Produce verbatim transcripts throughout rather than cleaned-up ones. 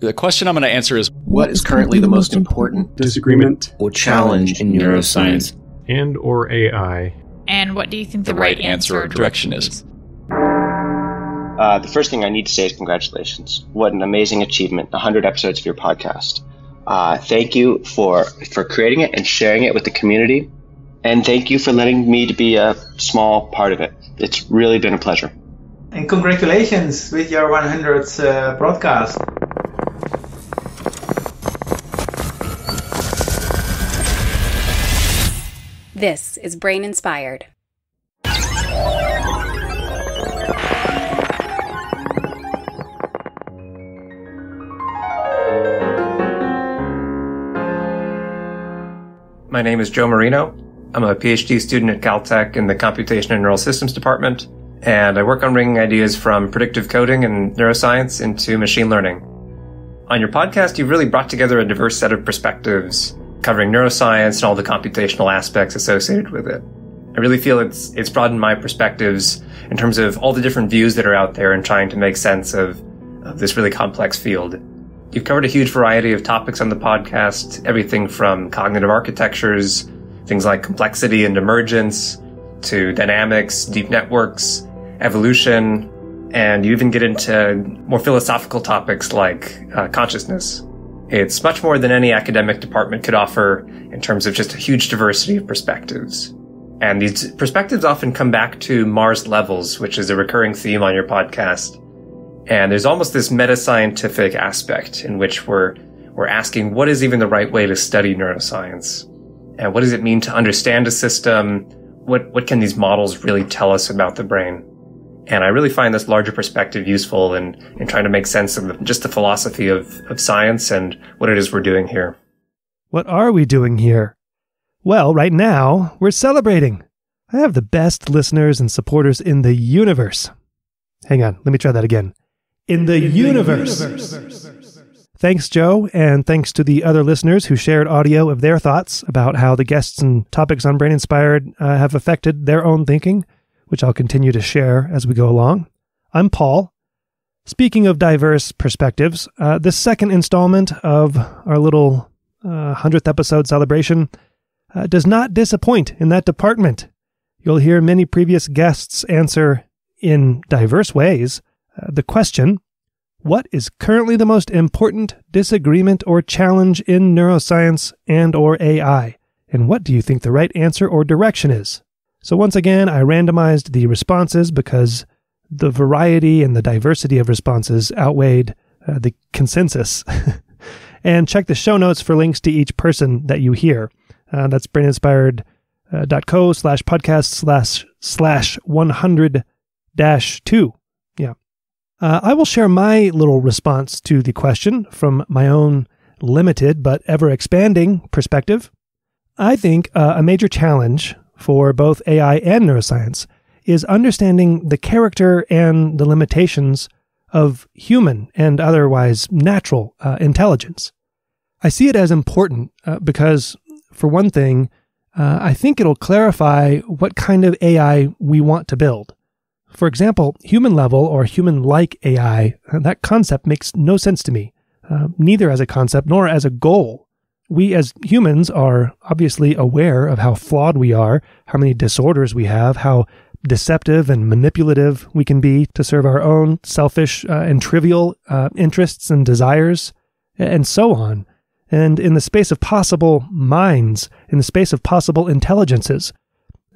The question I'm going to answer is, what is currently the most important disagreement or challenge in neuroscience and or A I? And what do you think the, the right, right answer or direction is? Uh, the first thing I need to say is congratulations. What an amazing achievement, one hundred episodes of your podcast. Uh, thank you for, for creating it and sharing it with the community. And thank you for letting me to be a small part of it. It's really been a pleasure. And congratulations with your one hundredth uh, broadcast. This is Brain Inspired. My name is Joe Marino. I'm a PhD student at Caltech in the Computation and Neural Systems department, and I work on bringing ideas from predictive coding and neuroscience into machine learning. On your podcast, you've really brought together a diverse set of perspectives covering neuroscience and all the computational aspects associated with it. I really feel it's it's broadened my perspectives in terms of all the different views that are out there and trying to make sense of, of this really complex field. You've covered a huge variety of topics on the podcast, everything from cognitive architectures, things like complexity and emergence, to dynamics, deep networks, evolution, and you even get into more philosophical topics like uh, consciousness. It's much more than any academic department could offer in terms of just a huge diversity of perspectives. And these perspectives often come back to Mars levels, which is a recurring theme on your podcast. And there's almost this meta-scientific aspect in which we're, we're asking, what is even the right way to study neuroscience? And what does it mean to understand a system? What, what can these models really tell us about the brain? And I really find this larger perspective useful in, in trying to make sense of the, just the philosophy of, of science and what it is we're doing here. What are we doing here? Well, right now, we're celebrating. I have the best listeners and supporters in the universe. Hang on, let me try that again. In the, in the universe. universe. Thanks, Joe, and thanks to the other listeners who shared audio of their thoughts about how the guests and topics on Brain Inspired uh, have affected their own thinking, which I'll continue to share as we go along. I'm Paul. Speaking of diverse perspectives, uh, this second installment of our little uh, one hundredth episode celebration uh, does not disappoint in that department. You'll hear many previous guests answer, in diverse ways, uh, the question, what is currently the most important disagreement or challenge in neuroscience and or A I? And what do you think the right answer or direction is? So once again, I randomized the responses because the variety and the diversity of responses outweighed uh, the consensus. And check the show notes for links to each person that you hear. Uh, that's braininspired dot co uh, slash podcast slash slash 100 dash two. Yeah. Uh, I will share my little response to the question from my own limited but ever-expanding perspective. I think uh, a major challenge for both A I and neuroscience is understanding the character and the limitations of human and otherwise natural uh, intelligence. I see it as important uh, because, for one thing, uh, I think it'll clarify what kind of A I we want to build. For example, human-level or human-like A I, that concept makes no sense to me, uh, neither as a concept nor as a goal. We as humans are obviously aware of how flawed we are, how many disorders we have, how deceptive and manipulative we can be to serve our own selfish uh, and trivial uh, interests and desires, and so on. And in the space of possible minds, in the space of possible intelligences,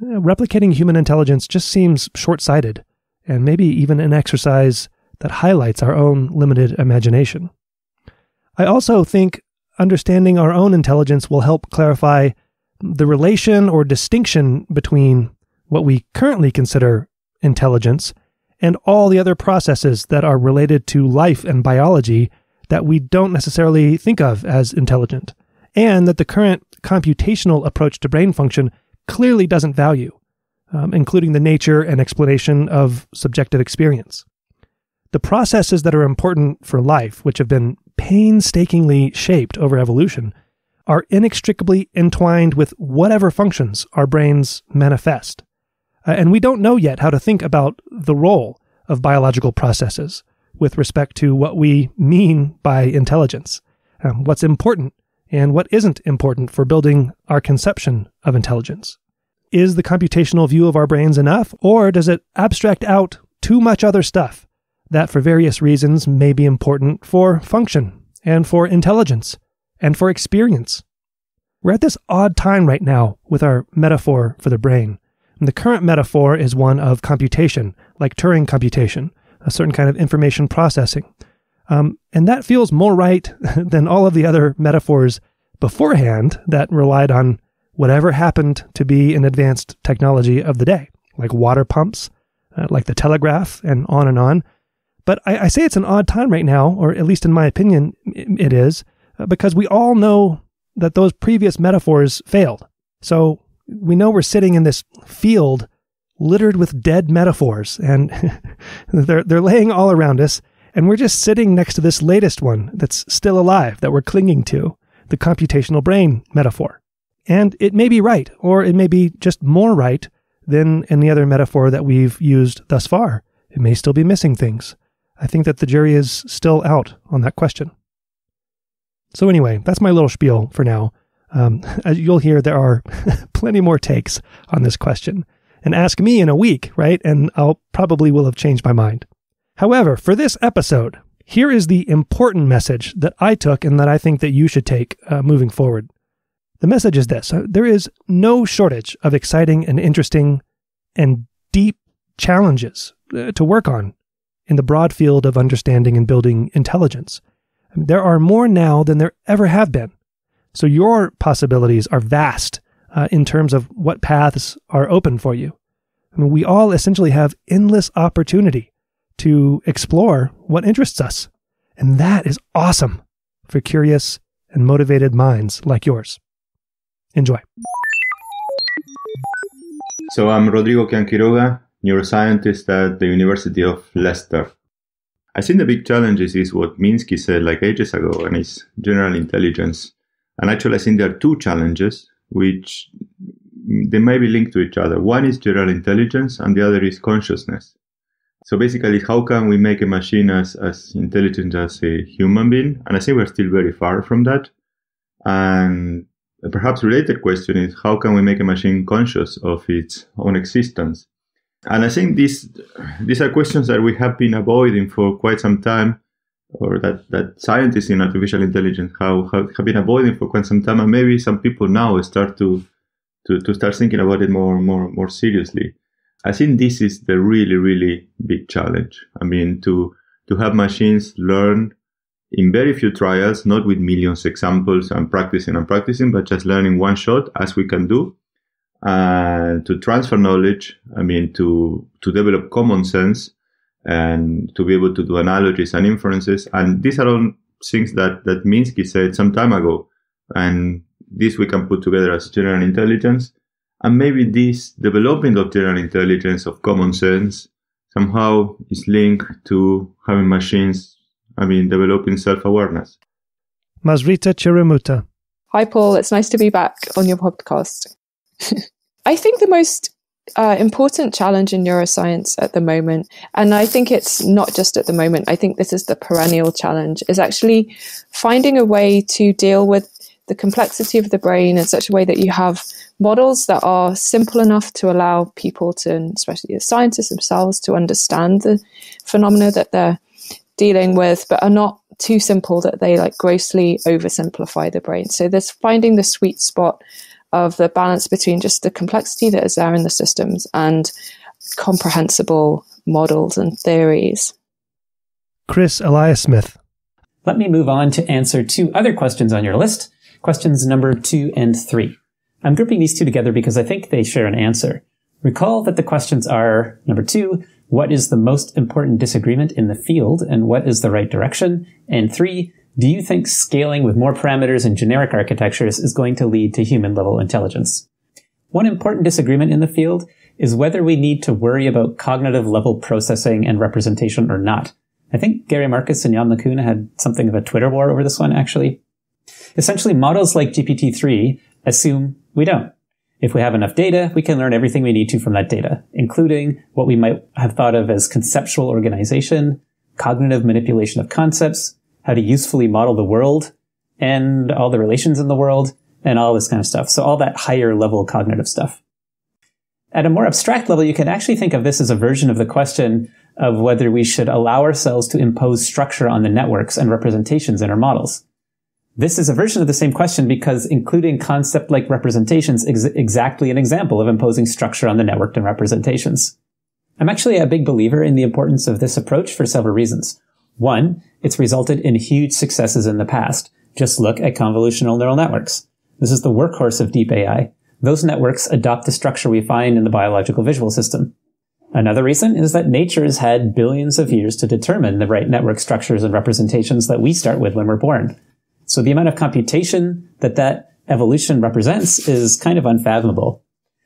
replicating human intelligence just seems short-sighted, and maybe even an exercise that highlights our own limited imagination. I also think understanding our own intelligence will help clarify the relation or distinction between what we currently consider intelligence and all the other processes that are related to life and biology that we don't necessarily think of as intelligent, and that the current computational approach to brain function clearly doesn't value, um, including the nature and explanation of subjective experience. The processes that are important for life, which have been painstakingly shaped over evolution, are inextricably entwined with whatever functions our brains manifest. Uh, and we don't know yet how to think about the role of biological processes, with respect to what we mean by intelligence, um, what's important and what isn't important for building our conception of intelligence. Is the computational view of our brains enough, or does it abstract out too much other stuff that for various reasons may be important for function and for intelligence and for experience? We're at this odd time right now with our metaphor for the brain. And the current metaphor is one of computation, like Turing computation, a certain kind of information processing. Um, and that feels more right than all of the other metaphors beforehand that relied on whatever happened to be an advanced technology of the day, like water pumps, uh, like the telegraph, and on and on. But I, I say it's an odd time right now, or at least in my opinion, it is, uh, because we all know that those previous metaphors failed. So we know we're sitting in this field littered with dead metaphors, and they're, they're laying all around us, and we're just sitting next to this latest one that's still alive, that we're clinging to, the computational brain metaphor. And it may be right, or it may be just more right than any other metaphor that we've used thus far. It may still be missing things. I think that the jury is still out on that question. So anyway, that's my little spiel for now. Um, as you'll hear, there are plenty more takes on this question. And ask me in a week, right? And I'll probably will have changed my mind. However, for this episode, here is the important message that I took and that I think that you should take uh, moving forward. The message is this: there is no shortage of exciting and interesting and deep challenges to work on in the broad field of understanding and building intelligence. There are more now than there ever have been. So your possibilities are vast uh, in terms of what paths are open for you. I mean, we all essentially have endless opportunity to explore what interests us. And that is awesome for curious and motivated minds like yours. Enjoy. So I'm Rodrigo Quian Quiroga, neuroscientist at the University of Leicester. I think the big challenge is what Minsky said like ages ago, and it's general intelligence. And actually, I think there are two challenges, which they may be linked to each other. One is general intelligence, and the other is consciousness. So basically, how can we make a machine as, as intelligent as a human being? And I think we're still very far from that. And a perhaps related question is, how can we make a machine conscious of its own existence? And I think these these are questions that we have been avoiding for quite some time, or that, that scientists in artificial intelligence have, have, have been avoiding for quite some time, and maybe some people now start to to, to start thinking about it more, more, more seriously. I think this is the really, really big challenge. I mean, to to have machines learn in very few trials, not with millions of examples and practicing and practicing, but just learning one shot, as we can do, uh, to transfer knowledge, I mean, to to develop common sense and to be able to do analogies and inferences. And these are all things that, that Minsky said some time ago. And this we can put together as general intelligence. And maybe this development of general intelligence, of common sense, somehow is linked to having machines, I mean, developing self-awareness. Mazviita Chirimuuta. Hi, Paul. It's nice to be back on your podcast. I think the most uh, important challenge in neuroscience at the moment, and I think it's not just at the moment, I think this is the perennial challenge, is actually finding a way to deal with the complexity of the brain in such a way that you have models that are simple enough to allow people to, and especially the scientists themselves, to understand the phenomena that they're dealing with, but are not too simple that they like grossly oversimplify the brain. So there's finding the sweet spot of the balance between just the complexity that is there in the systems and comprehensible models and theories. Chris Eliasmith. Let me move on to answer two other questions on your list, questions number two and three. I'm grouping these two together because I think they share an answer. Recall that the questions are, number two, what is the most important disagreement in the field and what is the right direction? And three, do you think scaling with more parameters and generic architectures is going to lead to human-level intelligence? One important disagreement in the field is whether we need to worry about cognitive-level processing and representation or not. I think Gary Marcus and Yann LeCun had something of a Twitter war over this one, actually. Essentially, models like G P T three assume we don't. If we have enough data, we can learn everything we need to from that data, including what we might have thought of as conceptual organization, cognitive manipulation of concepts, how to usefully model the world and all the relations in the world, and all this kind of stuff. So all that higher level cognitive stuff. At a more abstract level, you can actually think of this as a version of the question of whether we should allow ourselves to impose structure on the networks and representations in our models. This is a version of the same question because including concept-like representations is exactly an example of imposing structure on the networked and representations. I'm actually a big believer in the importance of this approach for several reasons. One, it's resulted in huge successes in the past. Just look at convolutional neural networks. This is the workhorse of deep A I. Those networks adopt the structure we find in the biological visual system. Another reason is that nature has had billions of years to determine the right network structures and representations that we start with when we're born. So the amount of computation that that evolution represents is kind of unfathomable.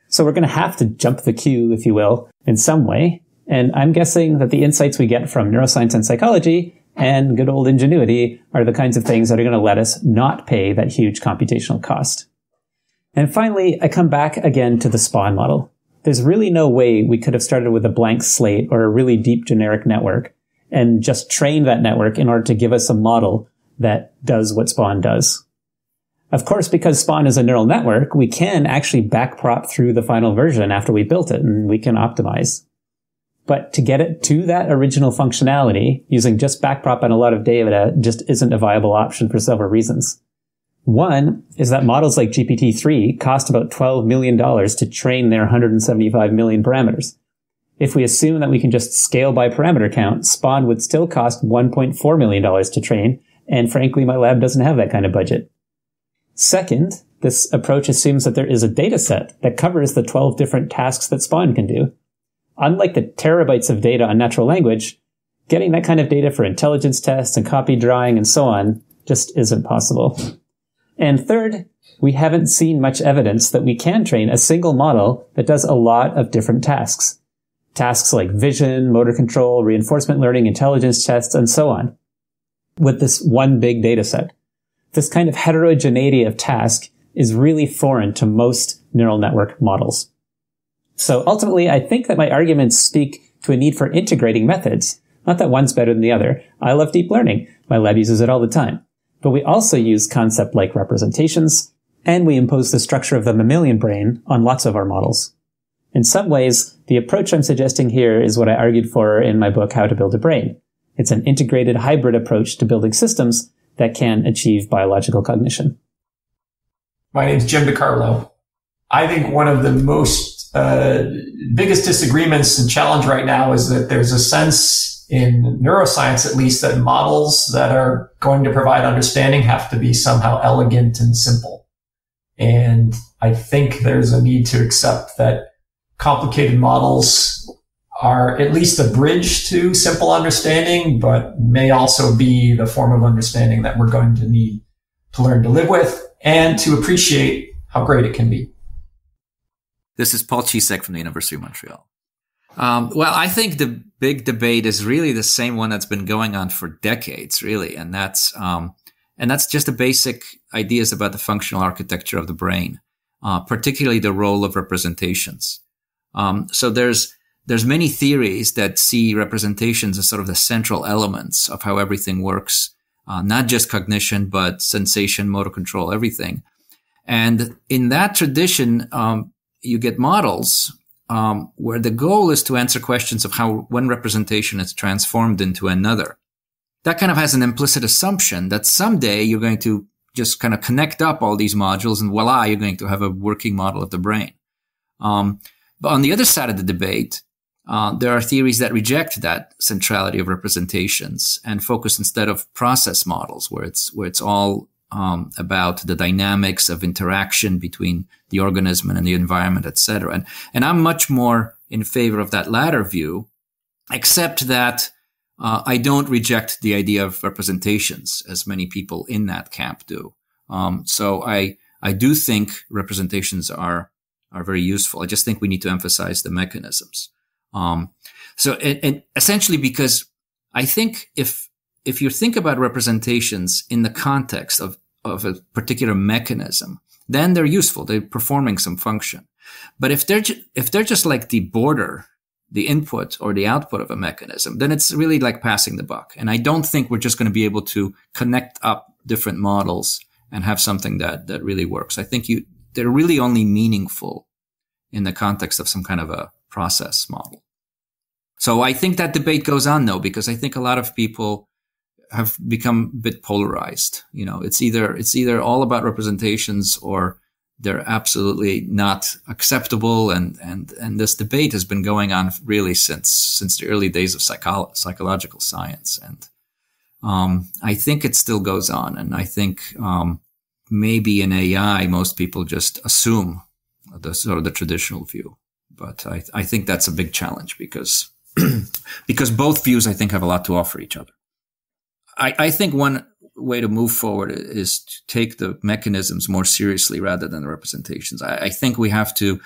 So we're going to have to jump the queue, if you will, in some way. And I'm guessing that the insights we get from neuroscience and psychology and good old ingenuity are the kinds of things that are going to let us not pay that huge computational cost. And finally, I come back again to the Spawn model. There's really no way we could have started with a blank slate or a really deep generic network and just trained that network in order to give us a model that does what Spawn does. Of course, because Spawn is a neural network, we can actually backprop through the final version after we built it, and we can optimize. But to get it to that original functionality, using just backprop and a lot of data just isn't a viable option for several reasons. One is that models like G P T three cost about twelve million dollars to train their one hundred seventy-five million parameters. If we assume that we can just scale by parameter count, Spawn would still cost one point four million dollars to train, and frankly, my lab doesn't have that kind of budget. Second, this approach assumes that there is a data set that covers the twelve different tasks that Spawn can do. Unlike the terabytes of data on natural language, getting that kind of data for intelligence tests and copy drawing and so on just isn't possible. And third, we haven't seen much evidence that we can train a single model that does a lot of different tasks. Tasks like vision, motor control, reinforcement learning, intelligence tests, and so on, with this one big data set. This kind of heterogeneity of task is really foreign to most neural network models. So ultimately, I think that my arguments speak to a need for integrating methods. Not that one's better than the other. I love deep learning. My lab uses it all the time. But we also use concept-like representations, and we impose the structure of the mammalian brain on lots of our models. In some ways, the approach I'm suggesting here is what I argued for in my book, How to Build a Brain. It's an integrated hybrid approach to building systems that can achieve biological cognition. My name's Jim DiCarlo. I think one of the most uh, biggest disagreements and challenge right now is that there's a sense in neuroscience, at least, that models that are going to provide understanding have to be somehow elegant and simple. And I think there's a need to accept that complicated models are at least a bridge to simple understanding, but may also be the form of understanding that we're going to need to learn to live with and to appreciate how great it can be. This is Paul Cisek from the University of Montreal. Um, well, I think the big debate is really the same one that's been going on for decades, really. And that's, um, and that's just the basic ideas about the functional architecture of the brain, uh, particularly the role of representations. Um, so there's, There's many theories that see representations as sort of the central elements of how everything works, uh, not just cognition, but sensation, motor control, everything. And in that tradition, um, you get models um, where the goal is to answer questions of how one representation is transformed into another. That kind of has an implicit assumption that someday you're going to just kind of connect up all these modules and voila, you're going to have a working model of the brain. Um, but on the other side of the debate, Uh, there are theories that reject that centrality of representations and focus instead of process models where it's, where it's all, um, about the dynamics of interaction between the organism and the environment, et cetera. And, and I'm much more in favor of that latter view, except that, uh, I don't reject the idea of representations as many people in that camp do. Um, so I, I do think representations are, are very useful. I just think we need to emphasize the mechanisms. Um, so, and, and essentially because I think if, if you think about representations in the context of, of a particular mechanism, then they're useful. They're performing some function. But if they're, if they're just like the border the input or the output of a mechanism, then it's really like passing the buck. And I don't think we're just going to be able to connect up different models and have something that, that really works. I think you, they're really only meaningful in the context of some kind of a process model. So I think that debate goes on though, because I think a lot of people have become a bit polarized. You know, it's either, it's either all about representations or they're absolutely not acceptable. And, and, and this debate has been going on really since, since the early days of psycho psychological science. And, um, I think it still goes on. And I think, um, maybe in A I, most people just assume the sort of the traditional view. But I, I think that's a big challenge because, because both views, I think, have a lot to offer each other. I, I think one way to move forward is to take the mechanisms more seriously rather than the representations. I, I think we have to,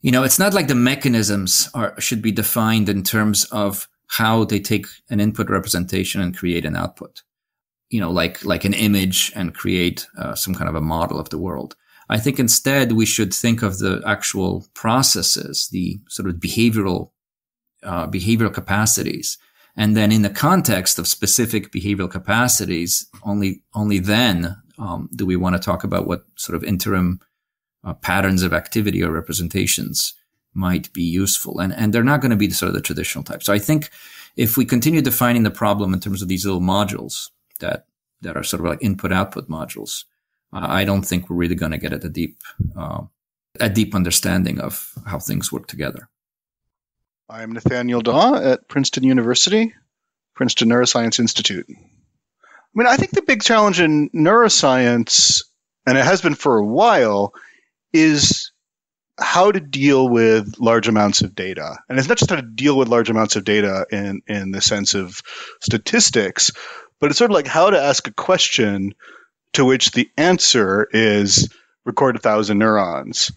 you know, it's not like the mechanisms are, should be defined in terms of how they take an input representation and create an output, you know, like, like an image and create uh, some kind of a model of the world. I think instead we should think of the actual processes, the sort of behavioral, uh, behavioral capacities. And then in the context of specific behavioral capacities, only, only then, um, do we want to talk about what sort of interim uh, patterns of activity or representations might be useful. And, and they're not going to be the sort of the traditional type. So I think if we continue defining the problem in terms of these little modules that, that are sort of like input output modules, uh, I don't think we're really going to get at a deep, uh, a deep understanding of how things work together. I'm Nathaniel Daw at Princeton University, Princeton Neuroscience Institute. I mean, I think the big challenge in neuroscience, and it has been for a while, is how to deal with large amounts of data. And it's not just how to deal with large amounts of data in, in the sense of statistics, but it's sort of like how to ask a question to which the answer is record a thousand neurons,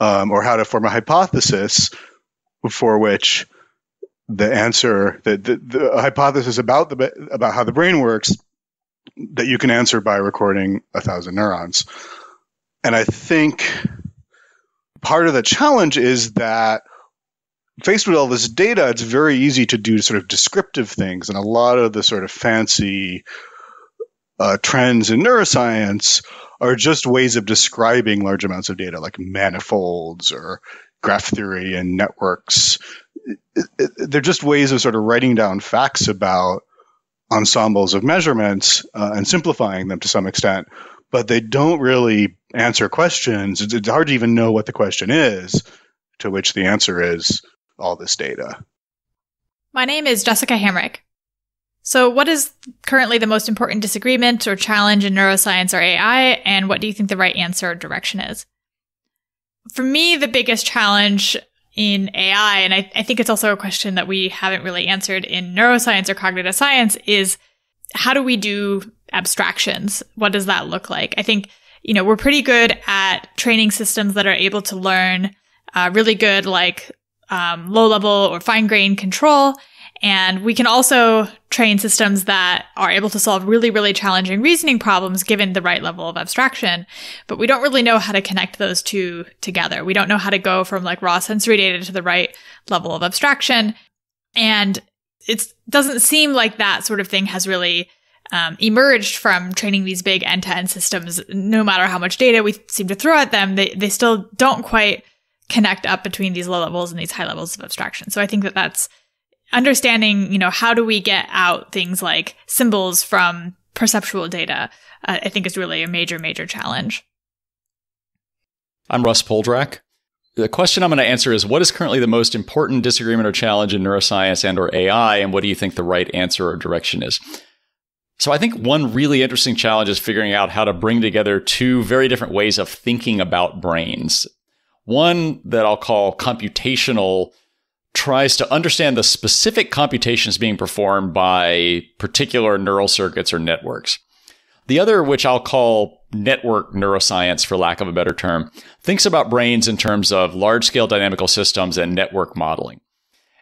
um, or how to form a hypothesis for which the answer, the, the, the hypothesis about the about how the brain works, that you can answer by recording a thousand neurons. And I think part of the challenge is that faced with all this data, it's very easy to do sort of descriptive things, and a lot of the sort of fancy uh, trends in neuroscience are just ways of describing large amounts of data, like manifolds or graph theory and networks. They're just ways of sort of writing down facts about ensembles of measurements uh, and simplifying them to some extent, but they don't really answer questions. It's, it's hard to even know what the question is, to which the answer is all this data. My name is Jessica Hamrick. So what is currently the most important disagreement or challenge in neuroscience or A I, and what do you think the right answer or direction is? For me, the biggest challenge in A I, and I, I think it's also a question that we haven't really answered in neuroscience or cognitive science, is how do we do abstractions? What does that look like? I think, you know, we're pretty good at training systems that are able to learn uh, really good, like um, low-level or fine-grained control. And we can also train systems that are able to solve really, really challenging reasoning problems given the right level of abstraction. But we don't really know how to connect those two together. We don't know how to go from like raw sensory data to the right level of abstraction. And it doesn't seem like that sort of thing has really um, emerged from training these big end-to-end systems. No matter how much data we seem to throw at them, they, they still don't quite connect up between these low levels and these high levels of abstraction. So I think that that's understanding, you know, how do we get out things like symbols from perceptual data, uh, I think is really a major, major challenge. I'm Russ Poldrack. The question I'm going to answer is, what is currently the most important disagreement or challenge in neuroscience and or A I, and what do you think the right answer or direction is? So I think one really interesting challenge is figuring out how to bring together two very different ways of thinking about brains. One that I'll call computational tries to understand the specific computations being performed by particular neural circuits or networks. The other, which I'll call network neuroscience for lack of a better term, thinks about brains in terms of large-scale dynamical systems and network modeling.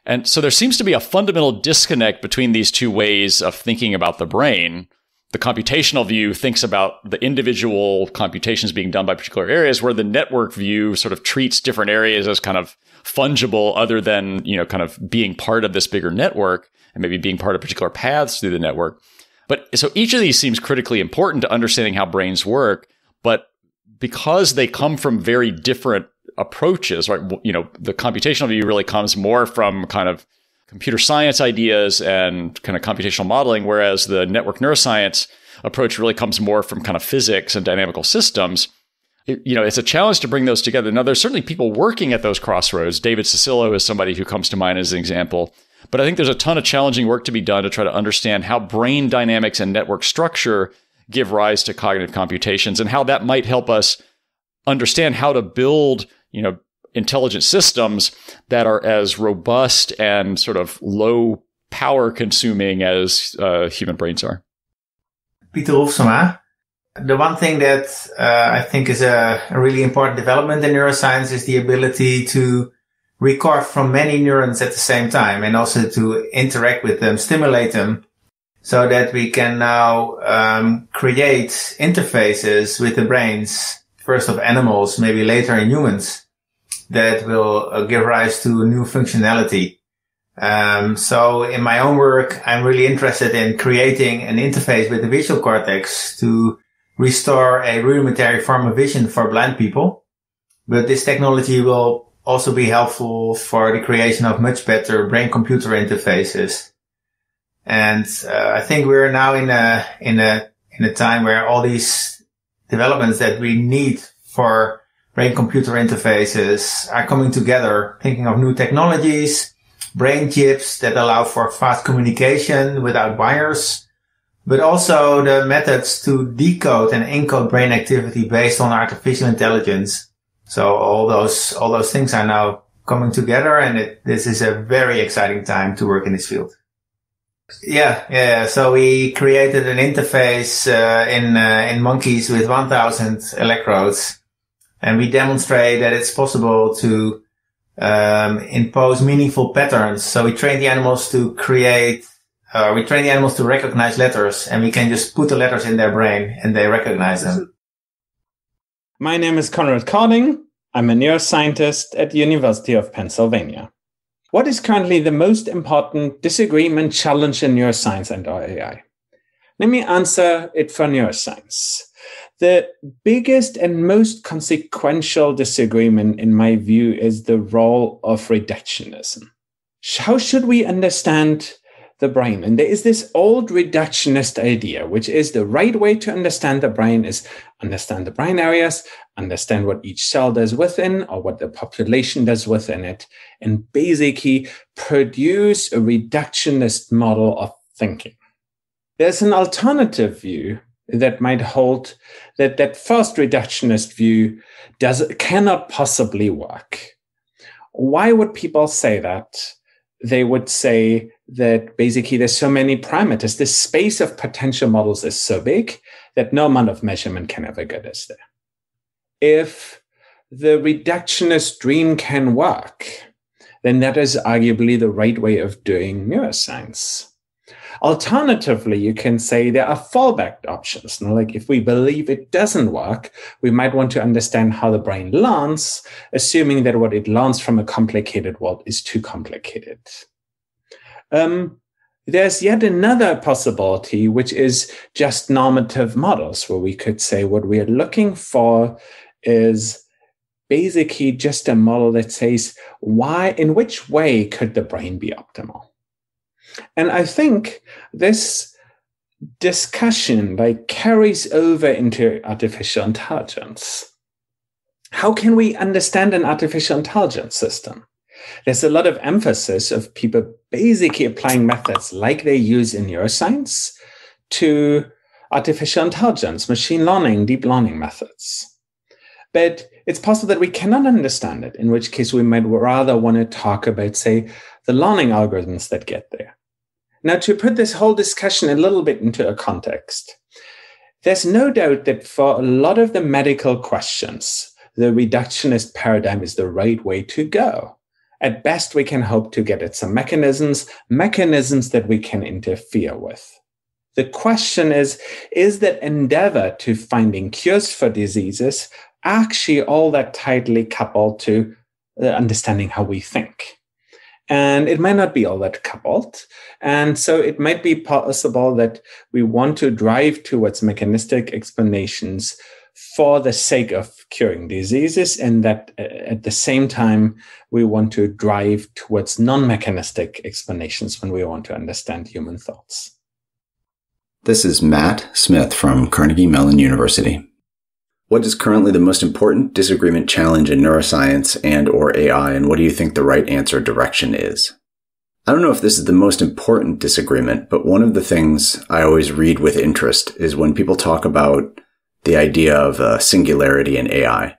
And so there seems to be a fundamental disconnect between these two ways of thinking about the brain the computational view thinks about the individual computations being done by particular areas, where the network view sort of treats different areas as kind of fungible, other than, you know, kind of being part of this bigger network and maybe being part of particular paths through the network. But so each of these seems critically important to understanding how brains work, but because they come from very different approaches, right? You know, the computational view really comes more from kind of computer science ideas and kind of computational modeling, whereas the network neuroscience approach really comes more from kind of physics and dynamical systems. It, you know, it's a challenge to bring those together. Now, there's certainly people working at those crossroads. David Cicillo is somebody who comes to mind as an example. But I think there's a ton of challenging work to be done to try to understand how brain dynamics and network structure give rise to cognitive computations, and how that might help us understand how to build, you know, intelligent systems that are as robust and sort of low power consuming as uh, human brains are. Pieter Roelfsema, the one thing that uh, I think is a, a really important development in neuroscience is the ability to record from many neurons at the same time, and also to interact with them, stimulate them, so that we can now um, create interfaces with the brains, first of animals, maybe later in humans, that will uh, give rise to new functionality. Um, so in my own work, I'm really interested in creating an interface with the visual cortex to restore a rudimentary form of vision for blind people. But this technology will also be helpful for the creation of much better brain-computer interfaces. And uh, I think we're now in a, in a, in a time where all these developments that we need for brain-computer interfaces are coming together, thinking of new technologies, brain chips that allow for fast communication without wires, but also the methods to decode and encode brain activity based on artificial intelligence. So all those, all those things are now coming together, and it, this is a very exciting time to work in this field. Yeah, yeah. So we created an interface uh, in uh, in monkeys with one thousand electrodes. And we demonstrate that it's possible to um, impose meaningful patterns. So we train the animals to create, uh, we train the animals to recognize letters, and we can just put the letters in their brain and they recognize them. My name is Konrad Kording. I'm a neuroscientist at the University of Pennsylvania. What is currently the most important disagreement challenge in neuroscience and A I? Let me answer it for neuroscience. The biggest and most consequential disagreement, in my view, is the role of reductionism. How should we understand the brain? And there is this old reductionist idea, which is the right way to understand the brain is understand the brain areas, understand what each cell does within, or what the population does within it, and basically produce a reductionist model of thinking. There's an alternative view that might hold that that first reductionist view does cannot possibly work. Why would people say that? They would say that basically there's so many parameters. The space of potential models is so big that no amount of measurement can ever get us there. If the reductionist dream can work, then that is arguably the right way of doing neuroscience. Alternatively, you can say there are fallback options. Now, like if we believe it doesn't work, we might want to understand how the brain learns, assuming that what it learns from a complicated world is too complicated. Um, there's yet another possibility, which is just normative models, where we could say what we are looking for is basically just a model that says why, in which way could the brain be optimal? And I think this discussion like carries over into artificial intelligence. How can we understand an artificial intelligence system? There's a lot of emphasis of people basically applying methods like they use in neuroscience to artificial intelligence, machine learning, deep learning methods. But it's possible that we cannot understand it, in which case we might rather want to talk about, say, the learning algorithms that get there. Now, to put this whole discussion a little bit into a context, there's no doubt that for a lot of the medical questions, the reductionist paradigm is the right way to go. At best, we can hope to get at some mechanisms, mechanisms that we can interfere with. The question is, is that endeavor to finding cures for diseases actually all that tightly coupled to understanding how we think? And it might not be all that coupled. And so it might be possible that we want to drive towards mechanistic explanations for the sake of curing diseases, and that at the same time, we want to drive towards non-mechanistic explanations when we want to understand human thoughts. This is Matt Smith from Carnegie Mellon University. What is currently the most important disagreement challenge in neuroscience and or A I, and what do you think the right answer direction is? I don't know if this is the most important disagreement, but one of the things I always read with interest is when people talk about the idea of uh, singularity in A I.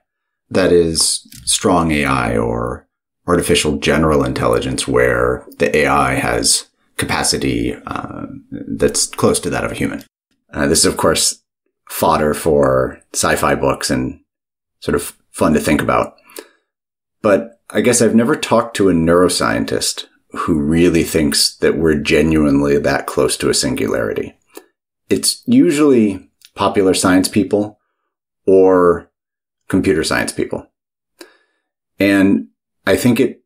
That is strong A I or artificial general intelligence, where the A I has capacity uh, that's close to that of a human. Uh, this is, of course, fodder for sci-fi books and sort of fun to think about. But I guess I've never talked to a neuroscientist who really thinks that we're genuinely that close to a singularity. It's usually popular science people or computer science people. And I think it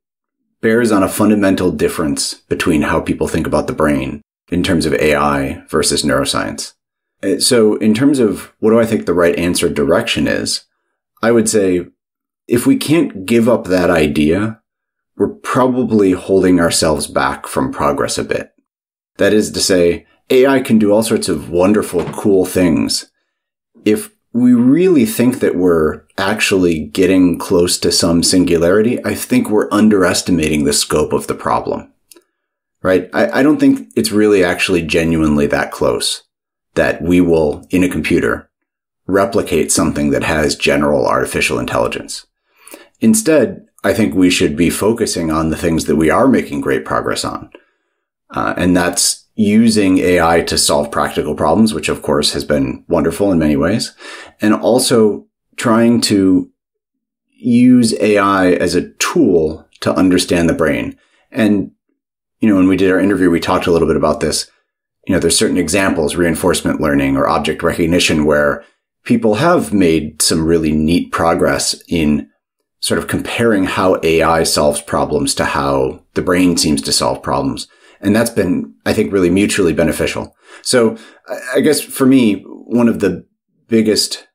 bears on a fundamental difference between how people think about the brain in terms of A I versus neuroscience. So in terms of what do I think the right answer direction is, I would say if we can't give up that idea, we're probably holding ourselves back from progress a bit. That is to say, A I can do all sorts of wonderful, cool things. If we really think that we're actually getting close to some singularity, I think we're underestimating the scope of the problem, right? I, I don't think it's really actually genuinely that close that we will, in a computer, replicate something that has general artificial intelligence. Instead, I think we should be focusing on the things that we are making great progress on. Uh, and that's using A I to solve practical problems, which of course has been wonderful in many ways, and also trying to use A I as a tool to understand the brain. And, you know, when we did our interview, we talked a little bit about this. You know, there's certain examples, reinforcement learning or object recognition, where people have made some really neat progress in sort of comparing how A I solves problems to how the brain seems to solve problems. And that's been, I think, really mutually beneficial. So I guess for me, one of the biggest,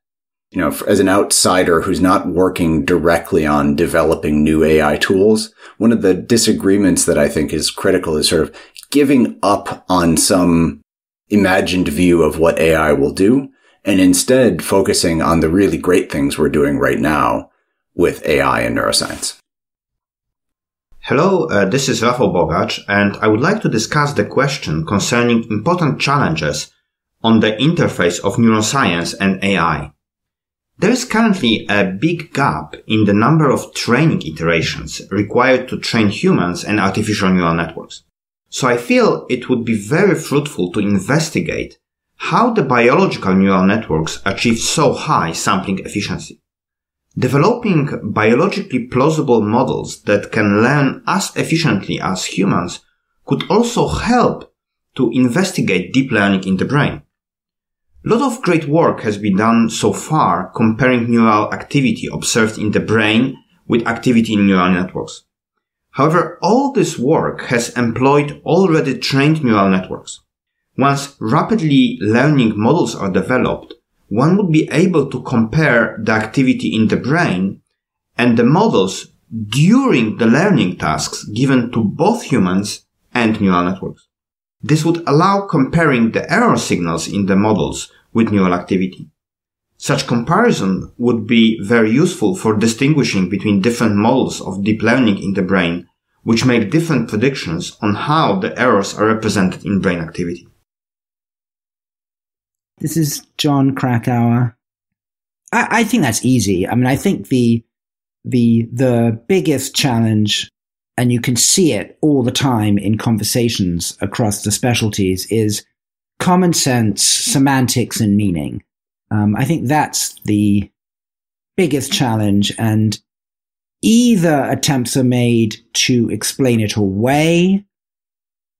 you know, as an outsider who's not working directly on developing new A I tools, one of the disagreements that I think is critical is sort of giving up on some imagined view of what A I will do and instead focusing on the really great things we're doing right now with A I and neuroscience. Hello, uh, this is Rafał Bogacz, and I would like to discuss the question concerning important challenges on the interface of neuroscience and A I. There is currently a big gap in the number of training iterations required to train humans and artificial neural networks. So I feel it would be very fruitful to investigate how the biological neural networks achieve so high sampling efficiency. Developing biologically plausible models that can learn as efficiently as humans could also help to investigate deep learning in the brain. A lot of great work has been done so far comparing neural activity observed in the brain with activity in neural networks. However, all this work has employed already trained neural networks. Once rapidly learning models are developed, one would be able to compare the activity in the brain and the models during the learning tasks given to both humans and neural networks. This would allow comparing the error signals in the models with neural activity. Such comparison would be very useful for distinguishing between different models of deep learning in the brain, which make different predictions on how the errors are represented in brain activity. This is John Krakauer. I, I think that's easy. I mean, I think the, the, the biggest challenge, and you can see it all the time in conversations across the specialties, is common sense, semantics, and meaning. Um, I think that's the biggest challenge, and either attempts are made to explain it away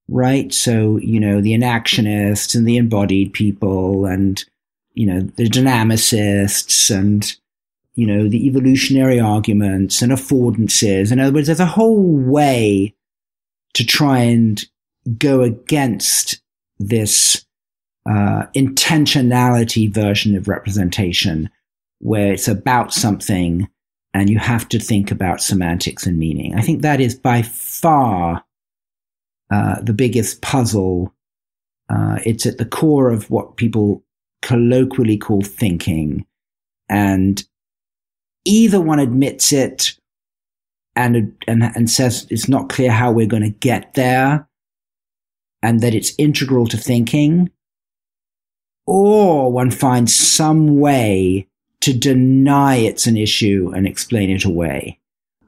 right? So, you know, the inactionists and the embodied people and, you know, the dynamicists and, you know, the evolutionary arguments and affordances. In other words, there's a whole way to try and go against this uh, intentionality version of representation where it's about something and you have to think about semantics and meaning. I think that is by far uh, the biggest puzzle. Uh, it's at the core of what people colloquially call thinking, and either one admits it and, and, and says it's not clear how we're going to get there and that it's integral to thinking, or one finds some way to deny it's an issue and explain it away.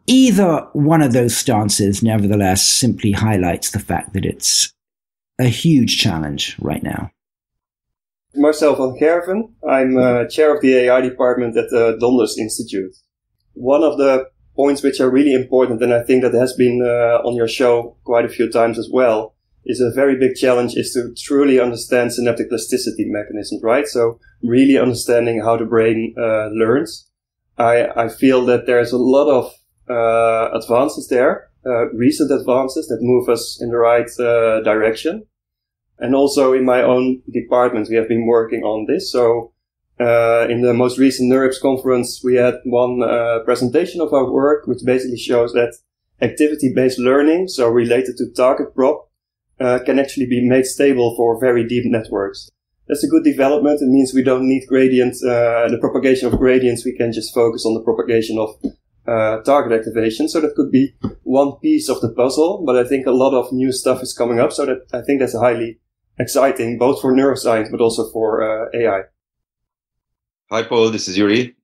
Either one of those stances, nevertheless, simply highlights the fact that it's a huge challenge right now. Marcel van Gerven. I'm uh, chair of the A I department at the Donders Institute. One of the points which are really important, and I think that has been uh, on your show quite a few times as well, is a very big challenge is to truly understand synaptic plasticity mechanisms, right? So really understanding how the brain uh, learns. I, I feel that there's a lot of uh, advances there, uh, recent advances that move us in the right uh, direction. And also in my own department, we have been working on this. So uh, in the most recent NeurIPS conference, we had one uh, presentation of our work, which basically shows that activity-based learning, so related to target prop, uh, can actually be made stable for very deep networks. That's a good development. It means we don't need gradients, uh, the propagation of gradients. We can just focus on the propagation of uh, target activation. So that could be one piece of the puzzle. But I think a lot of new stuff is coming up. So that I think that's highly exciting, both for neuroscience, but also for uh, A I. Hi, Paul. This is Yuri.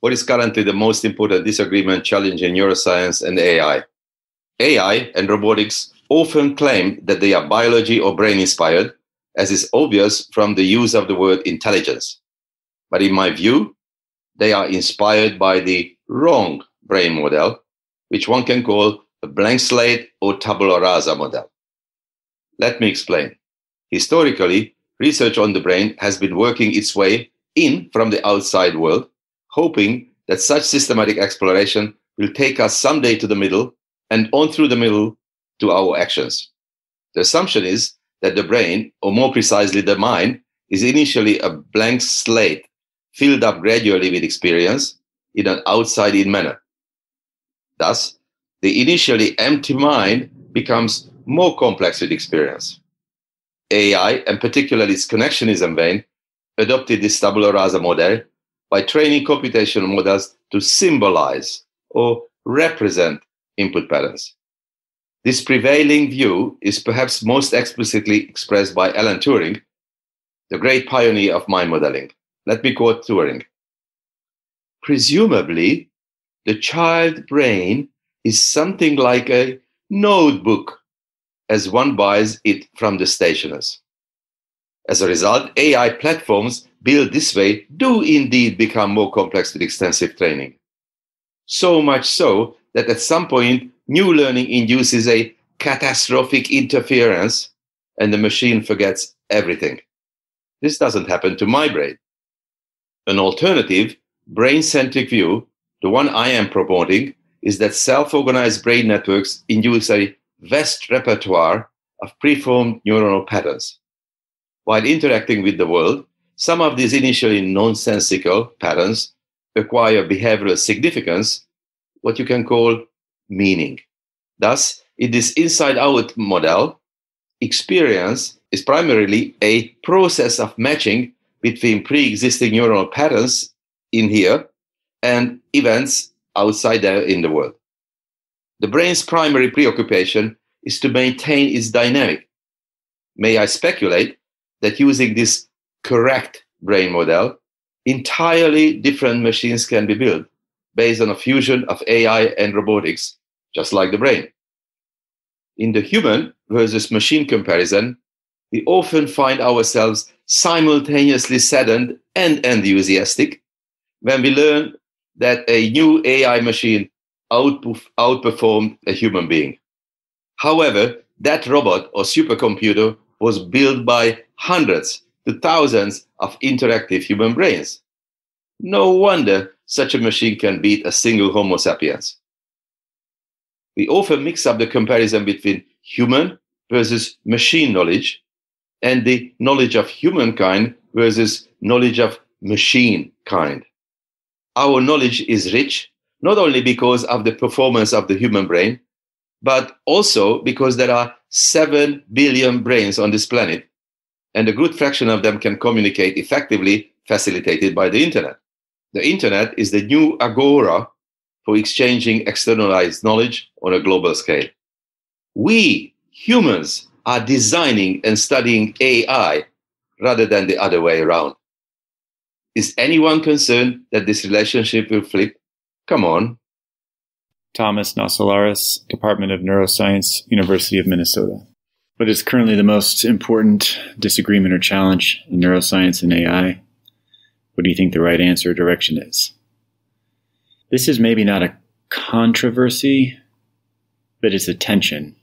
What is currently the most important disagreement challenge in neuroscience and A I? A I and robotics often claim that they are biology or brain-inspired, as is obvious from the use of the word intelligence. But in my view, they are inspired by the wrong brain model, which one can call a blank slate or tabula rasa model. Let me explain. Historically, research on the brain has been working its way in from the outside world, hoping that such systematic exploration will take us someday to the middle and on through the middle to our actions. The assumption is that the brain, or more precisely the mind, is initially a blank slate filled up gradually with experience in an outside-in manner. Thus, the initially empty mind becomes more complex with experience. A I, and particularly its connectionism vein, adopted this tabula rasa model by training computational models to symbolize or represent input patterns. This prevailing view is perhaps most explicitly expressed by Alan Turing, the great pioneer of mind modeling. Let me quote Turing. Presumably, the child brain is something like a notebook as one buys it from the stationers. As a result, A I platforms built this way do indeed become more complex with extensive training. So much so that at some point, new learning induces a catastrophic interference and the machine forgets everything. This doesn't happen to my brain. An alternative, brain-centric view, the one I am promoting, is that self-organized brain networks induce a vast repertoire of preformed neuronal patterns. While interacting with the world, some of these initially nonsensical patterns acquire behavioral significance, what you can call meaning. Thus, in this inside-out model, experience is primarily a process of matching between pre-existing neuronal patterns in here and events outside there in the world. The brain's primary preoccupation is to maintain its dynamic. May I speculate that using this correct brain model, entirely different machines can be built based on a fusion of A I and robotics, just like the brain. In the human versus machine comparison, we often find ourselves simultaneously saddened and enthusiastic when we learn that a new A I machine outperformed a human being. However, that robot or supercomputer was built by hundreds to thousands of interactive human brains. No wonder such a machine can beat a single Homo sapiens. We often mix up the comparison between human versus machine knowledge and the knowledge of humankind versus knowledge of machine kind. Our knowledge is rich, not only because of the performance of the human brain, but also because there are seven billion brains on this planet, and a good fraction of them can communicate effectively, facilitated by the internet. The internet is the new agora for exchanging externalized knowledge on a global scale. We, humans, are designing and studying A I rather than the other way around. Is anyone concerned that this relationship will flip? Come on. Thomas Nosolaris, Department of Neuroscience, University of Minnesota. What is currently the most important disagreement or challenge in neuroscience and A I? What do you think the right answer or direction is? This is maybe not a controversy, but it's a tension.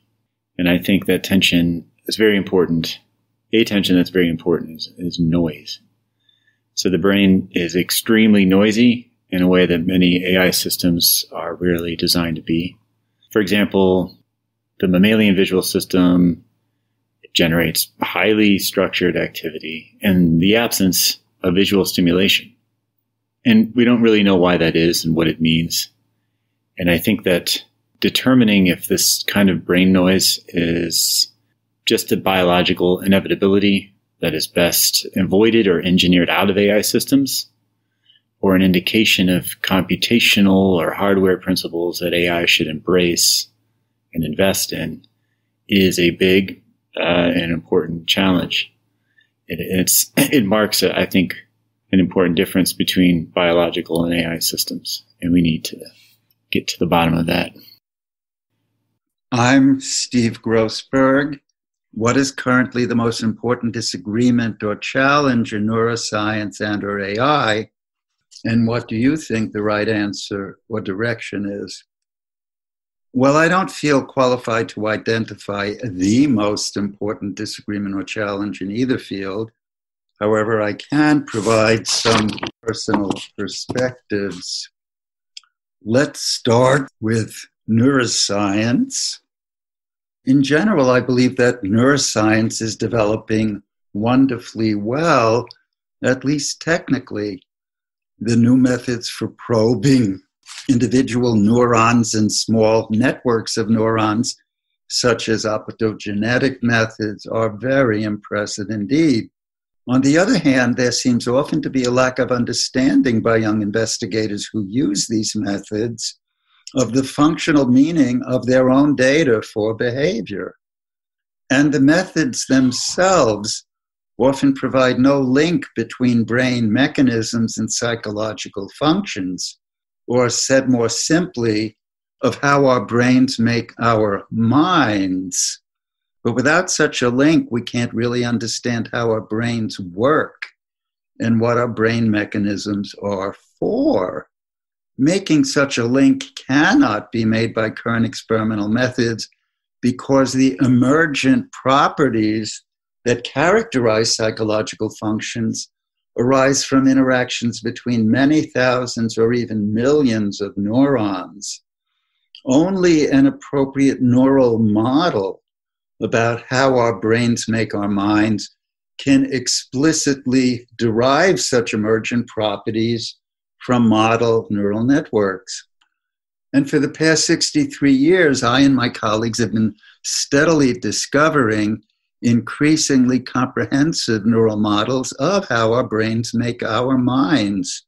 And I think that tension is very important. A tension that's very important is, is noise. So the brain is extremely noisy in a way that many A I systems are rarely designed to be. For example, the mammalian visual system generates highly structured activity in the absence of visual stimulation. And we don't really know why that is and what it means. And I think that determining if this kind of brain noise is just a biological inevitability that is best avoided or engineered out of A I systems, or an indication of computational or hardware principles that A I should embrace and invest in, is a big uh, and important challenge. It, it's, it marks, a, I think, an important difference between biological and A I systems, and we need to get to the bottom of that. I'm Steve Grossberg. What is currently the most important disagreement or challenge in neuroscience and or A I? And what do you think the right answer or direction is? Well, I don't feel qualified to identify the most important disagreement or challenge in either field. However, I can provide some personal perspectives. Let's start with neuroscience. In general, I believe that neuroscience is developing wonderfully well, at least technically. The new methods for probing individual neurons and small networks of neurons, such as optogenetic methods, are very impressive indeed. On the other hand, there seems often to be a lack of understanding by young investigators who use these methods of the functional meaning of their own data for behavior. And the methods themselves often provide no link between brain mechanisms and psychological functions, or said more simply, of how our brains make our minds. But without such a link, we can't really understand how our brains work and what our brain mechanisms are for. Making such a link cannot be made by current experimental methods because the emergent properties that characterize psychological functions arise from interactions between many thousands or even millions of neurons. Only an appropriate neural model about how our brains make our minds can explicitly derive such emergent properties from model neural networks. And for the past sixty-three years, I and my colleagues have been steadily discovering increasingly comprehensive neural models of how our brains make our minds.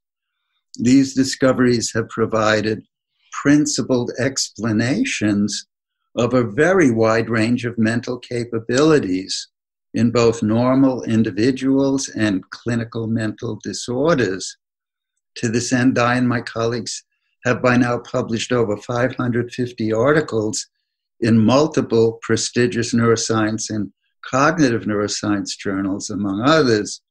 These discoveries have provided principled explanations of a very wide range of mental capabilities in both normal individuals and clinical mental disorders. To this end, I and my colleagues have by now published over five hundred fifty articles in multiple prestigious neuroscience and cognitive neuroscience journals, among others.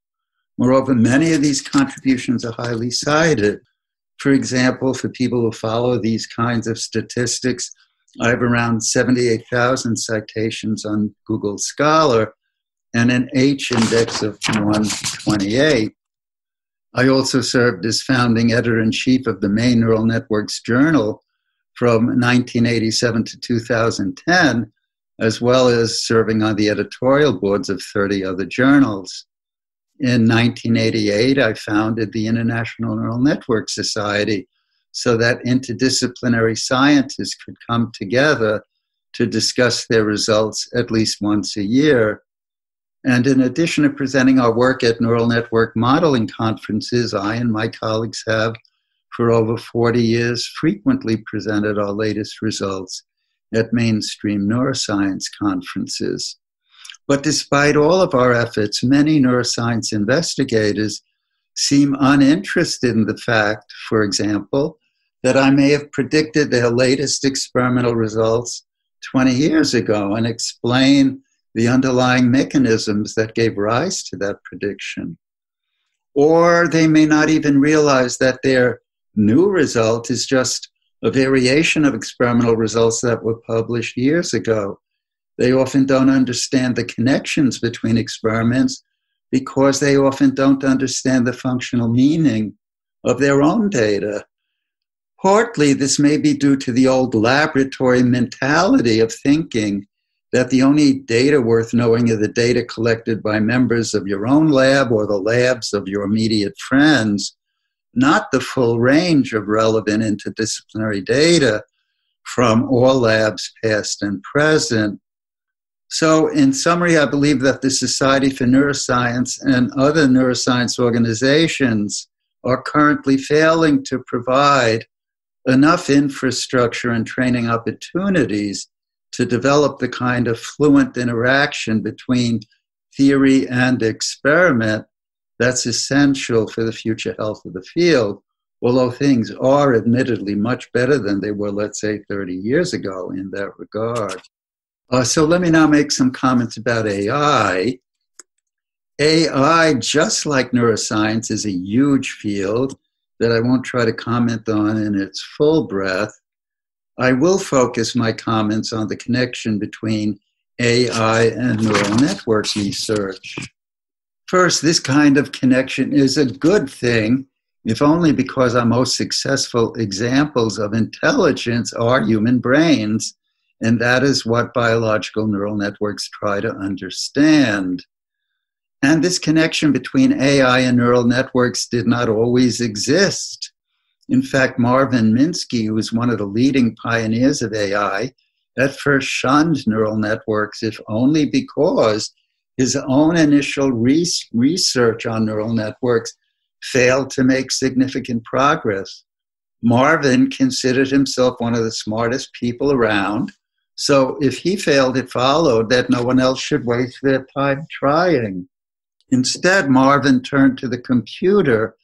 Moreover, many of these contributions are highly cited. For example, for people who follow these kinds of statistics, I have around seventy-eight thousand citations on Google Scholar and an H index of one twenty-eight. I also served as founding editor-in-chief of the Maine Neural Networks Journal from nineteen eighty-seven to two thousand ten, as well as serving on the editorial boards of thirty other journals. In nineteen eighty-eight, I founded the International Neural Network Society so that interdisciplinary scientists could come together to discuss their results at least once a year. And in addition to presenting our work at neural network modeling conferences, I and my colleagues have, for over forty years, frequently presented our latest results at mainstream neuroscience conferences. But despite all of our efforts, many neuroscience investigators seem uninterested in the fact, for example, that I may have predicted their latest experimental results twenty years ago and explain the underlying mechanisms that gave rise to that prediction. Or they may not even realize that their new result is just a variation of experimental results that were published years ago. They often don't understand the connections between experiments because they often don't understand the functional meaning of their own data. Partly, this may be due to the old laboratory mentality of thinking that the only data worth knowing are the data collected by members of your own lab or the labs of your immediate friends, not the full range of relevant interdisciplinary data from all labs past and present. So in summary, I believe that the Society for Neuroscience and other neuroscience organizations are currently failing to provide enough infrastructure and training opportunities to develop the kind of fluent interaction between theory and experiment that's essential for the future health of the field, although things are admittedly much better than they were, let's say, thirty years ago in that regard. Uh, so let me now make some comments about A I. A I, just like neuroscience, is a huge field that I won't try to comment on in its full breadth. I will focus my comments on the connection between A I and neural network research. First, this kind of connection is a good thing, if only because our most successful examples of intelligence are human brains, and that is what biological neural networks try to understand. And this connection between A I and neural networks did not always exist. In fact, Marvin Minsky, who was one of the leading pioneers of A I, at first shunned neural networks, if only because his own initial re research on neural networks failed to make significant progress. Marvin considered himself one of the smartest people around, so if he failed, it followed that no one else should waste their time trying. Instead, Marvin turned to the computer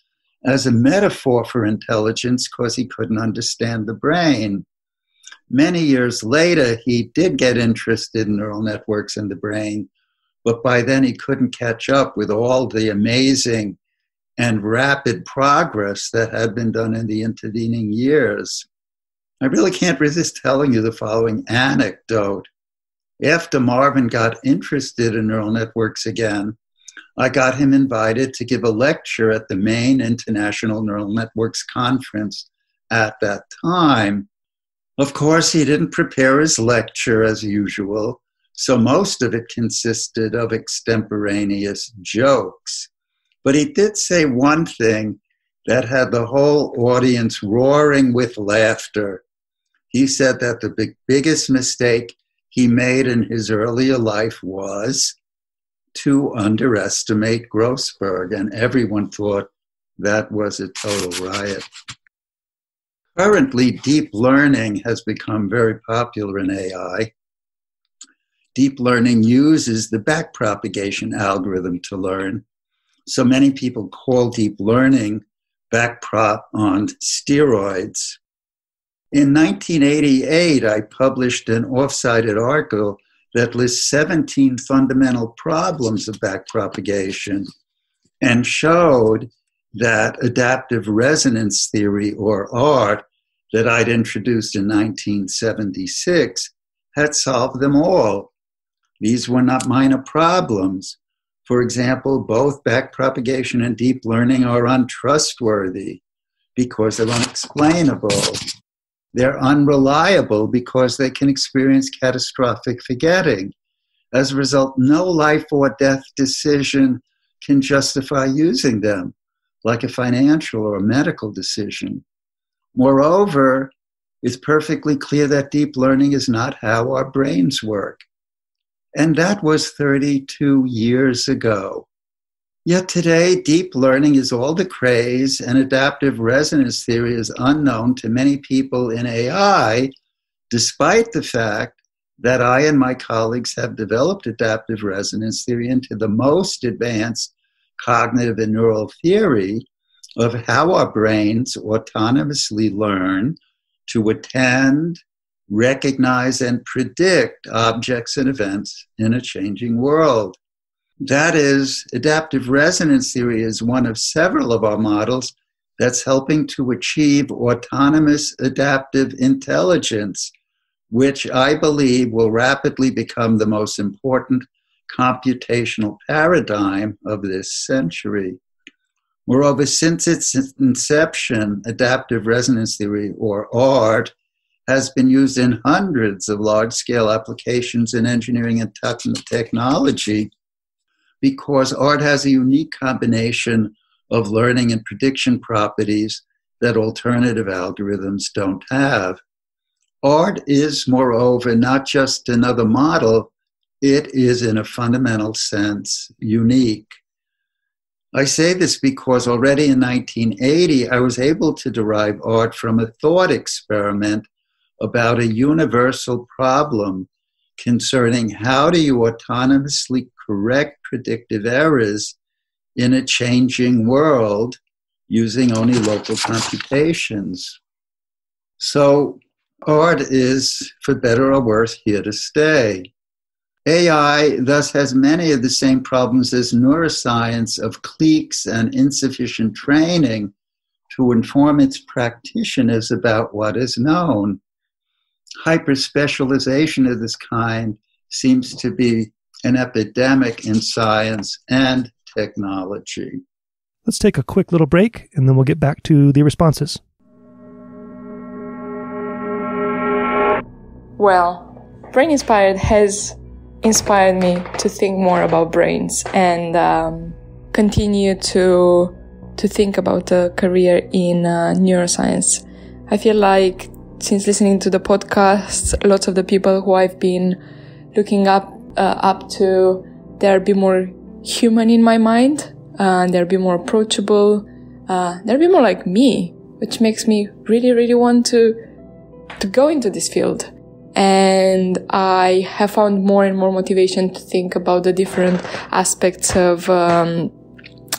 as a metaphor for intelligence because he couldn't understand the brain. Many years later, he did get interested in neural networks and the brain, but by then he couldn't catch up with all the amazing and rapid progress that had been done in the intervening years. I really can't resist telling you the following anecdote. After Marvin got interested in neural networks again, I got him invited to give a lecture at the Maine International Neural Networks Conference at that time. Of course, he didn't prepare his lecture as usual, so most of it consisted of extemporaneous jokes. But he did say one thing that had the whole audience roaring with laughter. He said that the big, biggest mistake he made in his earlier life was to underestimate Grossberg, and everyone thought that was a total riot. Currently, deep learning has become very popular in A I. Deep learning uses the backpropagation algorithm to learn. So many people call deep learning backprop on steroids. In nineteen eighty-eight, I published an off-cited article that lists seventeen fundamental problems of backpropagation and showed that adaptive resonance theory, or A R T, that I'd introduced in nineteen seventy-six had solved them all. These were not minor problems. For example, both backpropagation and deep learning are untrustworthy because they're unexplainable. They're unreliable because they can experience catastrophic forgetting. As a result, no life or death decision can justify using them, like a financial or a medical decision. Moreover, it's perfectly clear that deep learning is not how our brains work. And that was thirty-two years ago. Yet today, deep learning is all the craze, and adaptive resonance theory is unknown to many people in A I, despite the fact that I and my colleagues have developed adaptive resonance theory into the most advanced cognitive and neural theory of how our brains autonomously learn to attend, recognize, and predict objects and events in a changing world. That is, adaptive resonance theory is one of several of our models that's helping to achieve autonomous adaptive intelligence, which I believe will rapidly become the most important computational paradigm of this century. Moreover, since its inception, adaptive resonance theory, or A R D, has been used in hundreds of large-scale applications in engineering and technology because A R D has a unique combination of learning and prediction properties that alternative algorithms don't have. A R D is, moreover, not just another model, it is in a fundamental sense unique. I say this because already in nineteen eighty, I was able to derive A R D from a thought experiment about a universal problem concerning how do you autonomously correct predictive errors in a changing world using only local computations. So A R D is, for better or worse, here to stay. A I thus has many of the same problems as neuroscience of cliques and insufficient training to inform its practitioners about what is known. Hyperspecialization of this kind seems to be an epidemic in science and technology. Let's take a quick little break, and then we'll get back to the responses. Well, Brain Inspired has inspired me to think more about brains and um, continue to to think about a career in uh, neuroscience. I feel like since listening to the podcast, lots of the people who I've been looking up uh, up to, they'll be more human in my mind, uh, they'll be more approachable, uh, they'll be more like me, which makes me really, really want to to go into this field. And I have found more and more motivation to think about the different aspects of um,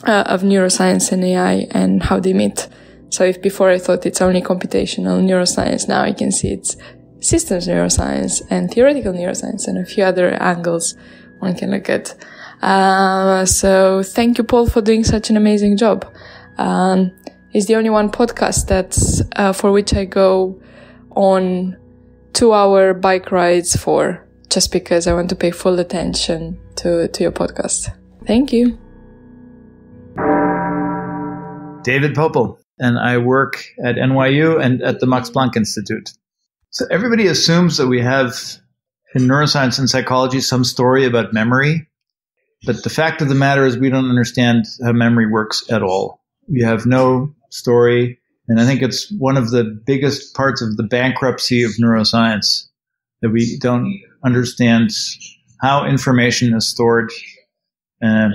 uh, of neuroscience and A I and how they meet. So if before I thought it's only computational neuroscience, now I can see it's systems neuroscience and theoretical neuroscience and a few other angles one can look at. Uh, so thank you, Paul, for doing such an amazing job. Um, it's the only one podcast that's uh, for which I go on two-hour bike rides for, just because I want to pay full attention to, to your podcast. Thank you. David Popel, and I work at N Y U and at the Max Planck Institute. So everybody assumes that we have, in neuroscience and psychology, some story about memory. But the fact of the matter is we don't understand how memory works at all. We have no story. And I think it's one of the biggest parts of the bankruptcy of neuroscience, that we don't understand how information is stored uh,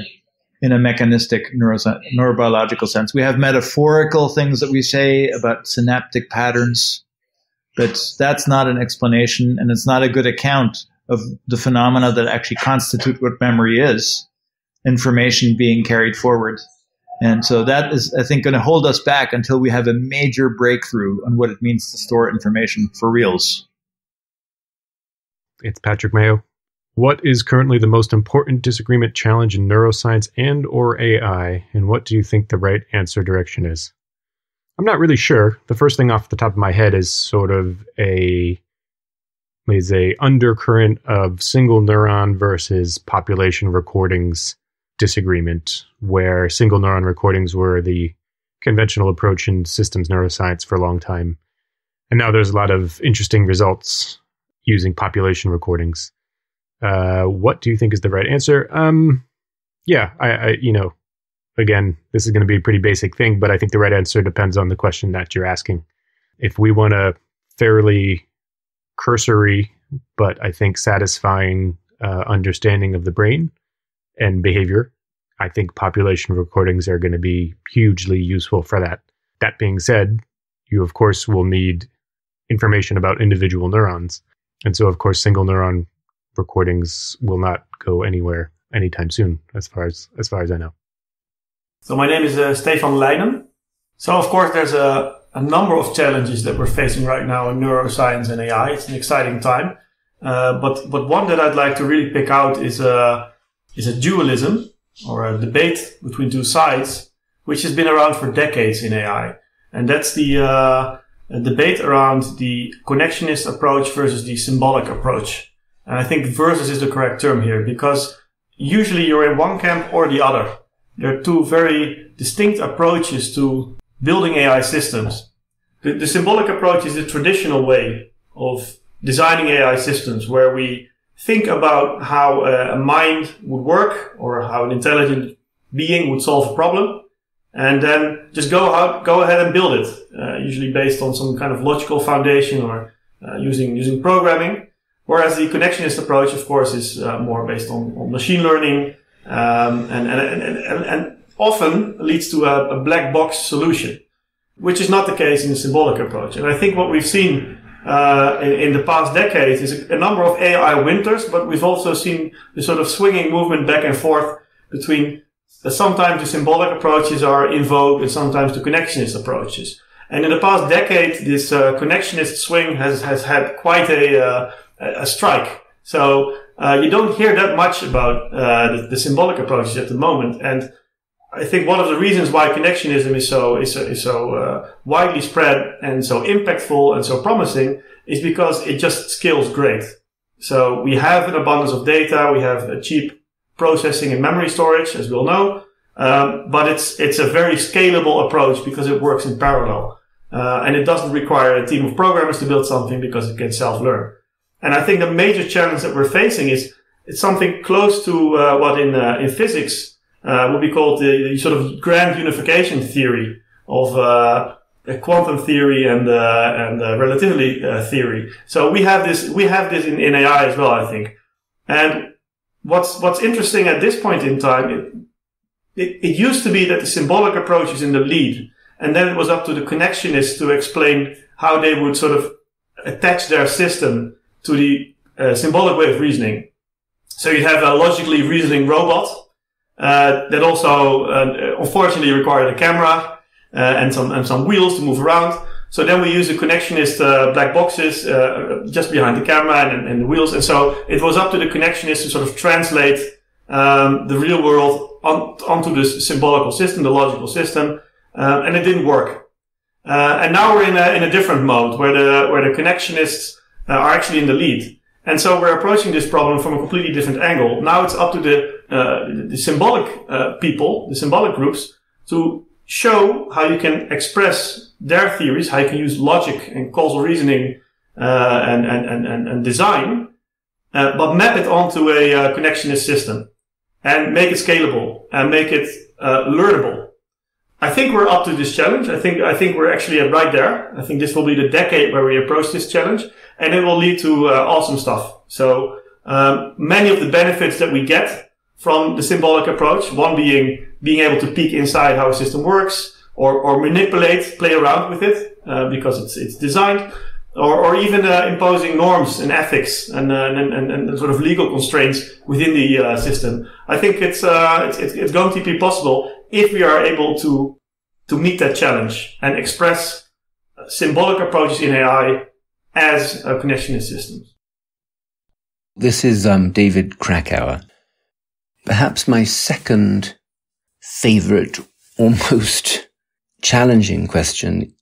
in a mechanistic neurobiological sense. We have metaphorical things that we say about synaptic patterns, but that's not an explanation, and it's not a good account of the phenomena that actually constitute what memory is, information being carried forward. And so that is, I think, going to hold us back until we have a major breakthrough on what it means to store information for reals. It's Patrick Mayo. What is currently the most important disagreement challenge in neuroscience and or A I, and what do you think the right answer direction is? I'm not really sure. The first thing off the top of my head is sort of a is a undercurrent of single neuron versus population recordings disagreement, where single neuron recordings were the conventional approach in systems neuroscience for a long time. And now there's a lot of interesting results using population recordings. Uh, what do you think is the right answer? Um, yeah, I, I, you know, again, this is going to be a pretty basic thing, but I think the right answer depends on the question that you're asking. If we want a fairly cursory, but I think satisfying uh, understanding of the brain and behavior, I think population recordings are going to be hugely useful for that. That being said, you, of course, will need information about individual neurons. And so, of course, single neuron recordings will not go anywhere anytime soon, as far as as far as I know. So my name is uh, Stefan Leijnen. So, of course, there's a, a number of challenges that we're facing right now in neuroscience and A I. It's an exciting time. Uh, but but one that I'd like to really pick out is a, is a dualism or a debate between two sides, which has been around for decades in A I. And that's the uh, debate around the connectionist approach versus the symbolic approach. And I think versus is the correct term here, because usually you're in one camp or the other. There are two very distinct approaches to building A I systems. The, the symbolic approach is the traditional way of designing A I systems, where we think about how a mind would work or how an intelligent being would solve a problem, and then just go out, go ahead and build it, uh, usually based on some kind of logical foundation or uh, using using programming. Whereas the connectionist approach, of course, is uh, more based on, on machine learning, Um, and, and, and, and, and often leads to a, a black box solution, which is not the case in the symbolic approach. And I think what we've seen uh, in, in the past decades is a, a number of A I winters, but we've also seen the sort of swinging movement back and forth between uh, sometimes the symbolic approaches are in vogue and sometimes the connectionist approaches. And in the past decade, this uh, connectionist swing has, has had quite a, uh, a strike. So uh, you don't hear that much about uh, the, the symbolic approaches at the moment, and I think one of the reasons why connectionism is so is so, is so uh, widely spread and so impactful and so promising is because it just scales great. So we have an abundance of data, we have a cheap processing and memory storage, as we all know, um, but it's it's a very scalable approach because it works in parallel, uh, and it doesn't require a team of programmers to build something because it can self-learn. And I think the major challenge that we're facing is it's something close to uh, what in uh, in physics uh, would be called the, the sort of grand unification theory of uh, quantum theory and uh, and uh, relativity uh, theory. So we have this we have this in, in A I as well, I think. And what's what's interesting at this point in time, it, it it used to be that the symbolic approach is in the lead, and then it was up to the connectionists to explain how they would sort of attach their system to the uh, symbolic way of reasoning. So you have a logically reasoning robot uh, that also uh, unfortunately required a camera uh, and some and some wheels to move around. So then we use the connectionist uh, black boxes uh, just behind the camera and, and the wheels. And so it was up to the connectionist to sort of translate um, the real world on, onto this symbolical system, the logical system, uh, and it didn't work. Uh, and now we're in a, in a different mode where the where the connectionists Uh, are actually in the lead. And so we're approaching this problem from a completely different angle. Now it's up to the, uh, the symbolic uh, people, the symbolic groups, to show how you can express their theories, how you can use logic and causal reasoning uh, and, and, and, and design, uh, but map it onto a uh, connectionist system and make it scalable and make it uh, learnable. I think we're up to this challenge. I think I think we're actually right there. I think this will be the decade where we approach this challenge, and it will lead to uh, awesome stuff. So um, many of the benefits that we get from the symbolic approach, one being being able to peek inside how a system works, or, or manipulate, play around with it uh, because it's it's designed, or, or even uh, imposing norms and ethics and, uh, and, and and sort of legal constraints within the uh, system. I think it's, uh, it's it's going to be possible if we are able to to meet that challenge and express symbolic approaches in A I as a connectionist system. This is um, David Krakauer. Perhaps my second favorite, almost challenging question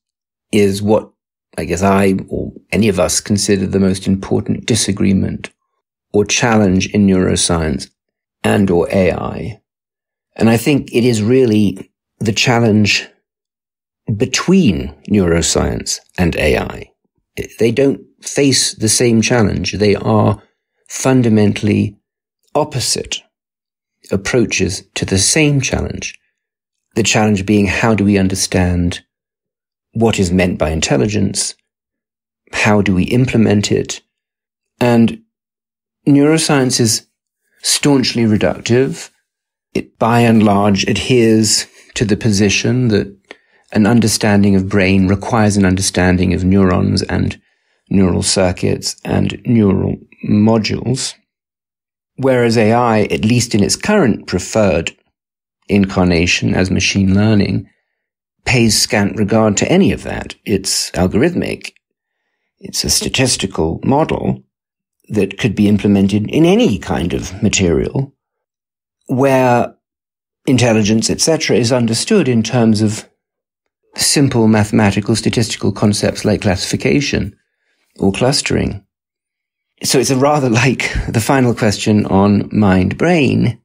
is what I guess I or any of us consider the most important disagreement or challenge in neuroscience and or A I. And I think it is really the challenge between neuroscience and A I. They don't face the same challenge. They are fundamentally opposite approaches to the same challenge. The challenge being, how do we understand what is meant by intelligence? How do we implement it? And neuroscience is staunchly reductive. It, by and large, adheres to the position that an understanding of brain requires an understanding of neurons and neural circuits and neural modules. Whereas A I, at least in its current preferred incarnation as machine learning, pays scant regard to any of that. It's algorithmic. It's a statistical model that could be implemented in any kind of material where intelligence, et cetera, is understood in terms of simple mathematical statistical concepts like classification or clustering. So it's a rather like the final question on mind-brain.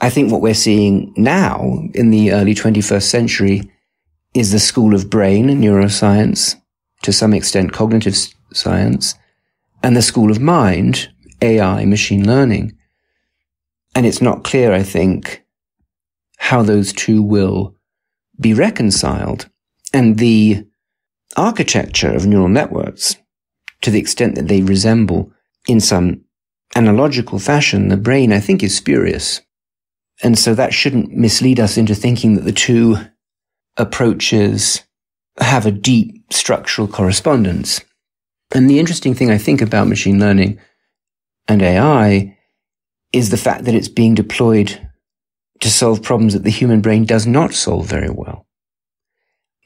I think what we're seeing now in the early twenty-first century is the school of brain neuroscience, to some extent cognitive science, and the school of mind, A I, machine learning. And it's not clear, I think, how those two will be reconciled. And the architecture of neural networks, to the extent that they resemble in some analogical fashion the brain, I think, is spurious. And so that shouldn't mislead us into thinking that the two approaches have a deep structural correspondence. And the interesting thing I think about machine learning and A I is the fact that it's being deployed to solve problems that the human brain does not solve very well.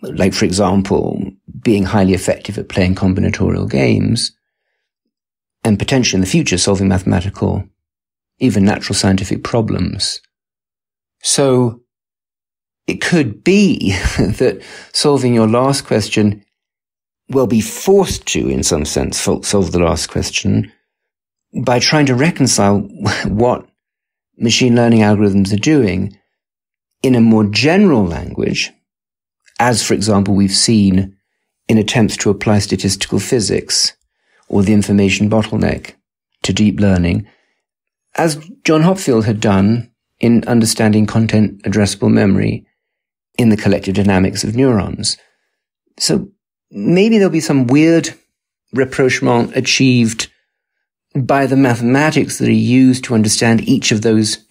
Like, for example, being highly effective at playing combinatorial games and potentially in the future solving mathematical, even natural scientific problems. So it could be that solving your last question will be forced to, in some sense, solve the last question by trying to reconcile what machine learning algorithms are doing in a more general language, as, for example, we've seen in attempts to apply statistical physics or the information bottleneck to deep learning, as John Hopfield had done in understanding content addressable memory in the collective dynamics of neurons. So maybe there'll be some weird rapprochement achieved by the mathematics that are used to understand each of those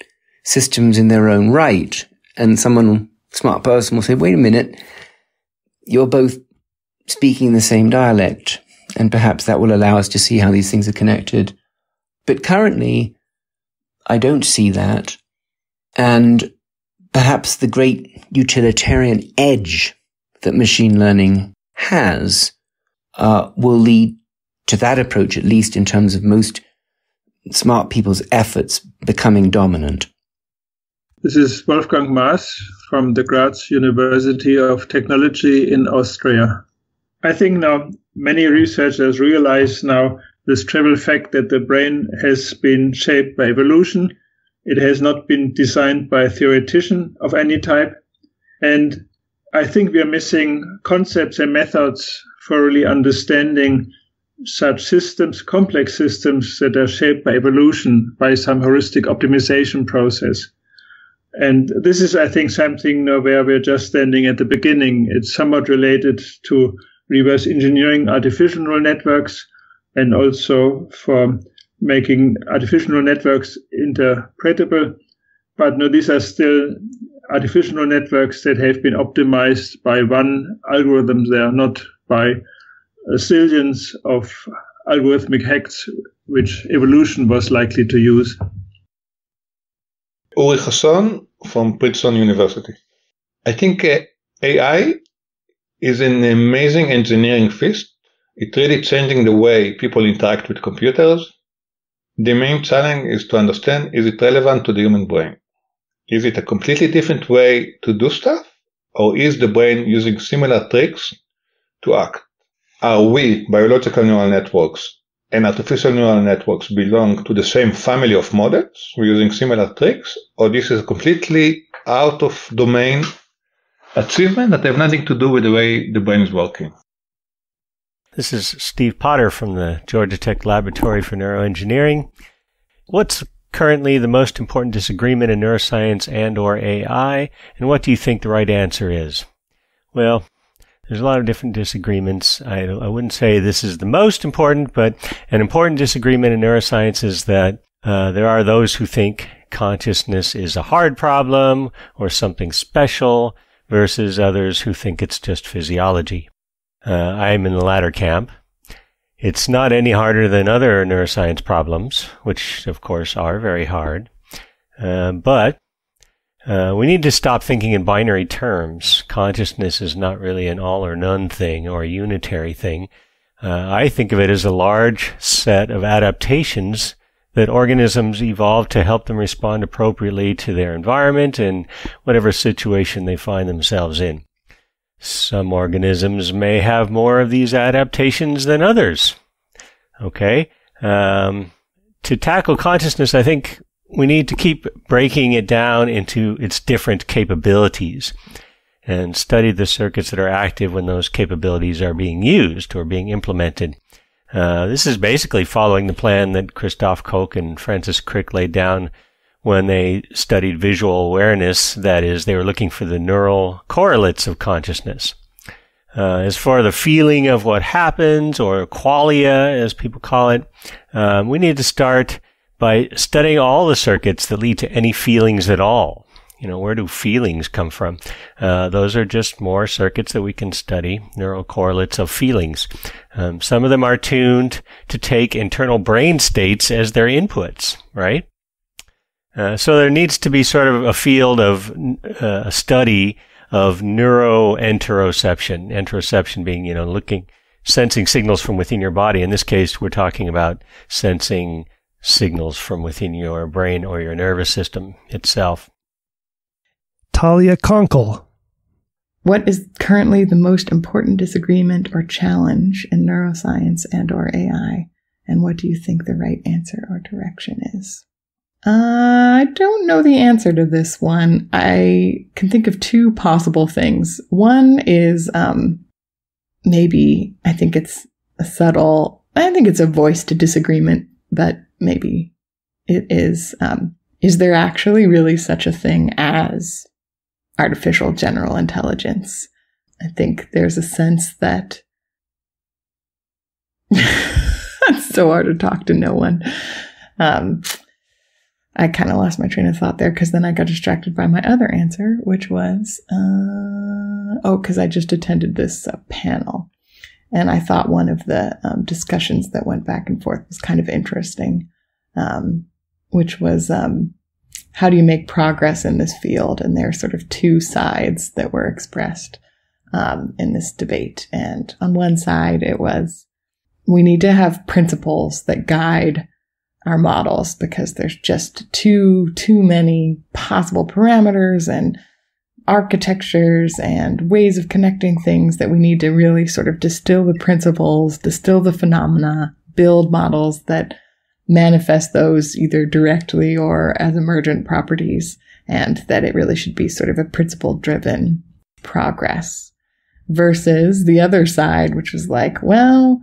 systems in their own right. And someone, smart person, will say, wait a minute, you're both speaking the same dialect. And perhaps that will allow us to see how these things are connected. But currently, I don't see that. And perhaps the great utilitarian edge that machine learning has uh, will lead to that approach, at least in terms of most smart people's efforts becoming dominant. This is Wolfgang Maas from the Graz University of Technology in Austria. I think now many researchers realize now this trivial fact that the brain has been shaped by evolution. It has not been designed by a theoretician of any type. And I think we are missing concepts and methods for really understanding such systems, complex systems that are shaped by evolution, by some heuristic optimization process. And this is, I think, something where we're just standing at the beginning. It's somewhat related to reverse engineering artificial neural networks, and also for making artificial neural networks interpretable. But no, these are still artificial neural networks that have been optimized by one algorithm. They are not by zillions of algorithmic hacks, which evolution was likely to use. Uri Hassan from Princeton University. I think uh, A I is an amazing engineering feat. It's really changing the way people interact with computers. The main challenge is to understand, is it relevant to the human brain? Is it a completely different way to do stuff? or is the brain using similar tricks to act? Are we, biological neural networks, and artificial neural networks belong to the same family of models using similar tricks, or this is completely out of domain achievement that have nothing to do with the way the brain is working? This is Steve Potter from the Georgia Tech Laboratory for Neuroengineering. What's currently the most important disagreement in neuroscience and or A I, and what do you think the right answer is? Well, there's a lot of different disagreements. I, I wouldn't say this is the most important, but an important disagreement in neuroscience is that uh, there are those who think consciousness is a hard problem or something special versus others who think it's just physiology. Uh, I'm in the latter camp. It's not any harder than other neuroscience problems, which, of course, are very hard. Uh, but... Uh, we need to stop thinking in binary terms. Consciousness is not really an all-or-none thing or a unitary thing. Uh, I think of it as a large set of adaptations that organisms evolve to help them respond appropriately to their environment and whatever situation they find themselves in. Some organisms may have more of these adaptations than others. Okay? Um, to tackle consciousness, I think we need to keep breaking it down into its different capabilities and study the circuits that are active when those capabilities are being used or being implemented. Uh, this is basically following the plan that Christoph Koch and Francis Crick laid down when they studied visual awareness. That is, they were looking for the neural correlates of consciousness. Uh, as for the feeling of what happens, or qualia, as people call it, um, we need to start by studying all the circuits that lead to any feelings at all. You know, where do feelings come from? Uh, those are just more circuits that we can study, neural correlates of feelings. Um, some of them are tuned to take internal brain states as their inputs, right? Uh, so there needs to be sort of a field of uh, a study of neuroenteroception, enteroception being, you know, looking, sensing signals from within your body. In this case, we're talking about sensing signals from within your brain or your nervous system itself. Talia Conkle. What is currently the most important disagreement or challenge in neuroscience and or A I? And what do you think the right answer or direction is? Uh, I don't know the answer to this one. I can think of two possible things. One is um, maybe I think it's a subtle, I think it's a voice to disagreement, but maybe it is, um, is there actually really such a thing as artificial general intelligence? I think there's a sense that it's so hard to talk to no one. Um, I kind of lost my train of thought there because then I got distracted by my other answer, which was, uh, oh, because I just attended this uh, panel. And I thought one of the um, discussions that went back and forth was kind of interesting, um, which was um, how do you make progress in this field? And there are sort of two sides that were expressed um, in this debate. And on one side, it was we need to have principles that guide our models because there's just too, too many possible parameters and architectures and ways of connecting things that we need to really sort of distill the principles, distill the phenomena, build models that manifest those either directly or as emergent properties, and that it really should be sort of a principle-driven progress. Versus the other side, which was like, well,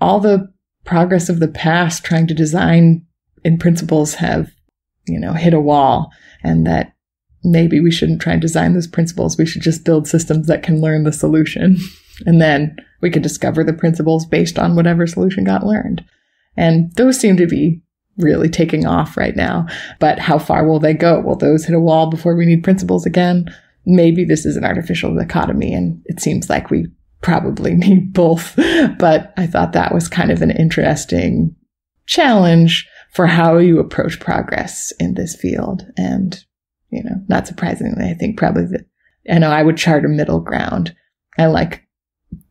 all the progress of the past trying to design in principles have, you know, hit a wall, and that maybe we shouldn't try and design those principles. We should just build systems that can learn the solution. And then we can discover the principles based on whatever solution got learned. And those seem to be really taking off right now. But how far will they go? Will those hit a wall before we need principles again? Maybe this is an artificial dichotomy, and it seems like we probably need both. But I thought that was kind of an interesting challenge for how you approach progress in this field. And you know, not surprisingly, I think probably that, I know I would chart a middle ground. I like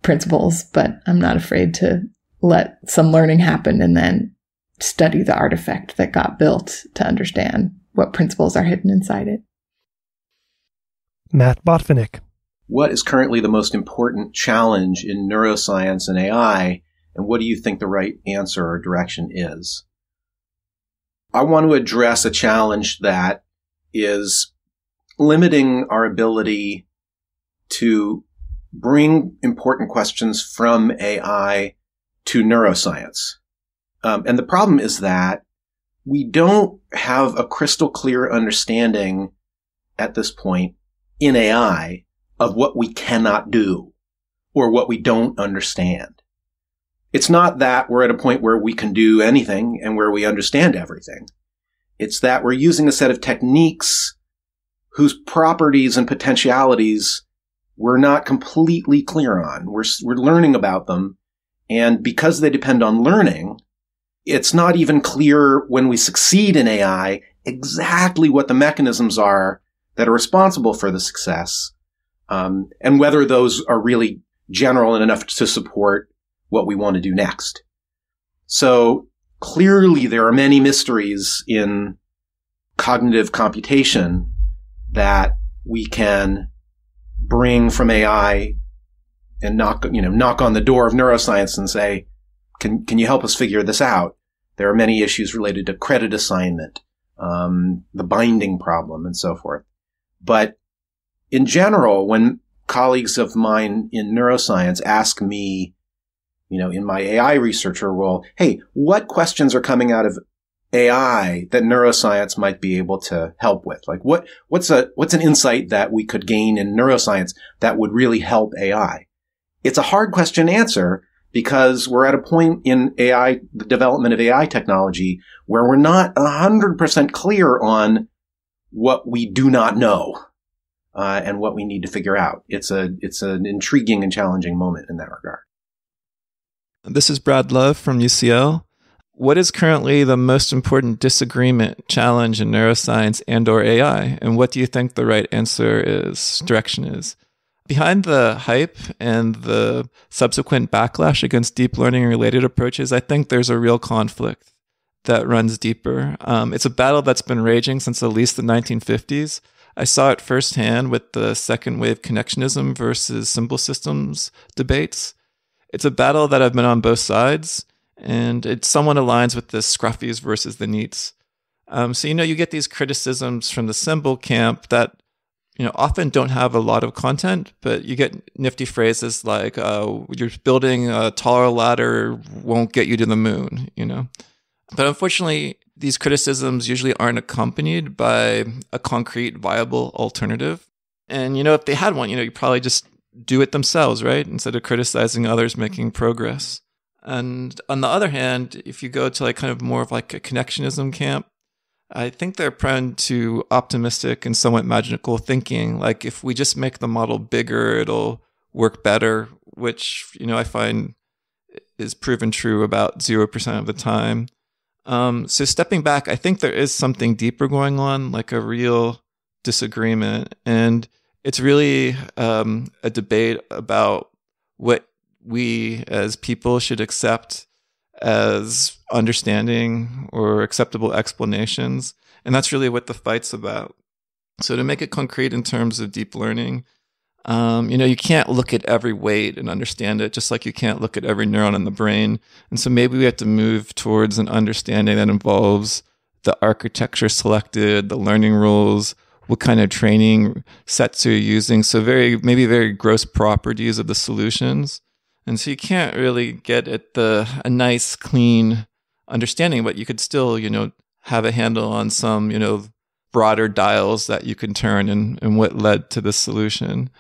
principles, but I'm not afraid to let some learning happen and then study the artifact that got built to understand what principles are hidden inside it. Matt Botvinnik. What is currently the most important challenge in neuroscience and A I, and what do you think the right answer or direction is? I want to address a challenge that is limiting our ability to bring important questions from A I to neuroscience. Um, and the problem is that we don't have a crystal clear understanding at this point in A I of what we cannot do or what we don't understand. It's not that we're at a point where we can do anything and where we understand everything. It's that we're using a set of techniques whose properties and potentialities we're not completely clear on. We're, we're learning about them. And because they depend on learning, it's not even clear when we succeed in A I exactly what the mechanisms are that are responsible for the success, um, and whether those are really general and enough to support what we want to do next. So clearly there are many mysteries in cognitive computation that we can bring from A I and knock, you know, knock on the door of neuroscience and say, can, can you help us figure this out? There are many issues related to credit assignment, um, the binding problem, and so forth. But in general, when colleagues of mine in neuroscience ask me, you know, in my A I researcher role, hey, what questions are coming out of A I that neuroscience might be able to help with? Like what, what's a, what's an insight that we could gain in neuroscience that would really help A I? It's a hard question to answer because we're at a point in A I, the development of A I technology, where we're not a hundred percent clear on what we do not know, uh, and what we need to figure out. It's a, it's an intriguing and challenging moment in that regard. This is Brad Love from U C L. What is currently the most important disagreement, challenge in neuroscience and or A I? And what do you think the right answer is, direction is? Behind the hype and the subsequent backlash against deep learning-related approaches, I think there's a real conflict that runs deeper. Um, it's a battle that's been raging since at least the nineteen fifties. I saw it firsthand with the second-wave connectionism versus symbol systems debates. It's a battle that I've been on both sides. And it somewhat aligns with the scruffies versus the neats. Um, so, you know, you get these criticisms from the symbol camp that, you know, often don't have a lot of content, but you get nifty phrases like, uh, you're building a taller ladder won't get you to the moon, you know. But unfortunately, these criticisms usually aren't accompanied by a concrete, viable alternative. And, you know, if they had one, you know, you probably just do it themselves, right? Instead of criticizing others making progress. And on the other hand, if you go to like kind of more of like a connectionism camp, I think they're prone to optimistic and somewhat magical thinking. Like if we just make the model bigger, it'll work better, which, you know, I find is proven true about zero percent of the time. Um, so stepping back, I think there is something deeper going on, like a real disagreement. And it's really um, a debate about what we as people should accept as understanding or acceptable explanations. And that's really what the fight's about. So to make it concrete in terms of deep learning, um, you know, you can't look at every weight and understand it, just like you can't look at every neuron in the brain. And so maybe we have to move towards an understanding that involves the architecture selected, the learning rules, what kind of training sets you're using. So very, maybe very gross properties of the solutions. And so you can't really get at the a nice, clean understanding, but you could still, you know, have a handle on some, you know, broader dials that you can turn and, and what led to the solution.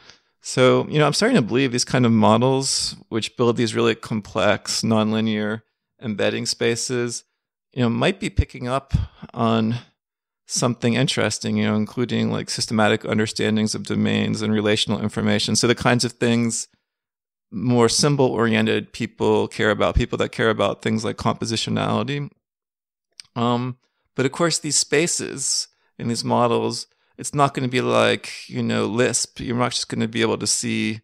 So, you know, I'm starting to believe these kind of models, which build these really complex, nonlinear embedding spaces, you know, might be picking up on something interesting, you know, including like systematic understandings of domains and relational information. So the kinds of things more symbol-oriented people care about, people that care about things like compositionality. Um, but of course, these spaces in these models, it's not going to be like, you know, Lisp. You're not just going to be able to see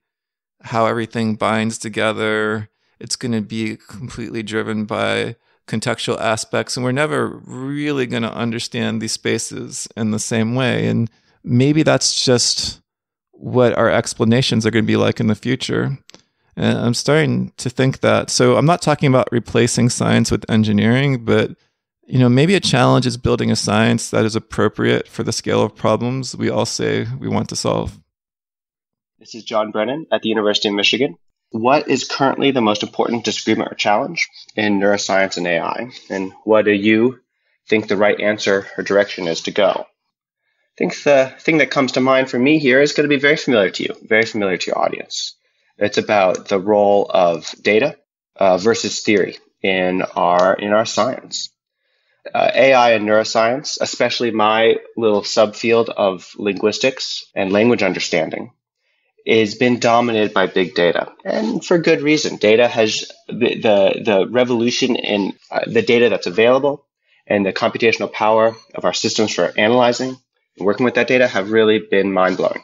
how everything binds together. It's going to be completely driven by contextual aspects. And we're never really going to understand these spaces in the same way. And maybe that's just what our explanations are going to be like in the future. And I'm starting to think that. So I'm not talking about replacing science with engineering, but you know, maybe a challenge is building a science that is appropriate for the scale of problems we all say we want to solve. This is John Brennan at the University of Michigan. What is currently the most important disagreement or challenge in neuroscience and A I? And what do you think the right answer or direction is to go? I think the thing that comes to mind for me here is going to be very familiar to you, very familiar to your audience. It's about the role of data uh, versus theory in our in our science. Uh, A I and neuroscience, especially my little subfield of linguistics and language understanding, has been dominated by big data, and for good reason. Data has the the, the revolution in uh, the data that's available and the computational power of our systems for analyzing and working with that data have really been mind-blowing.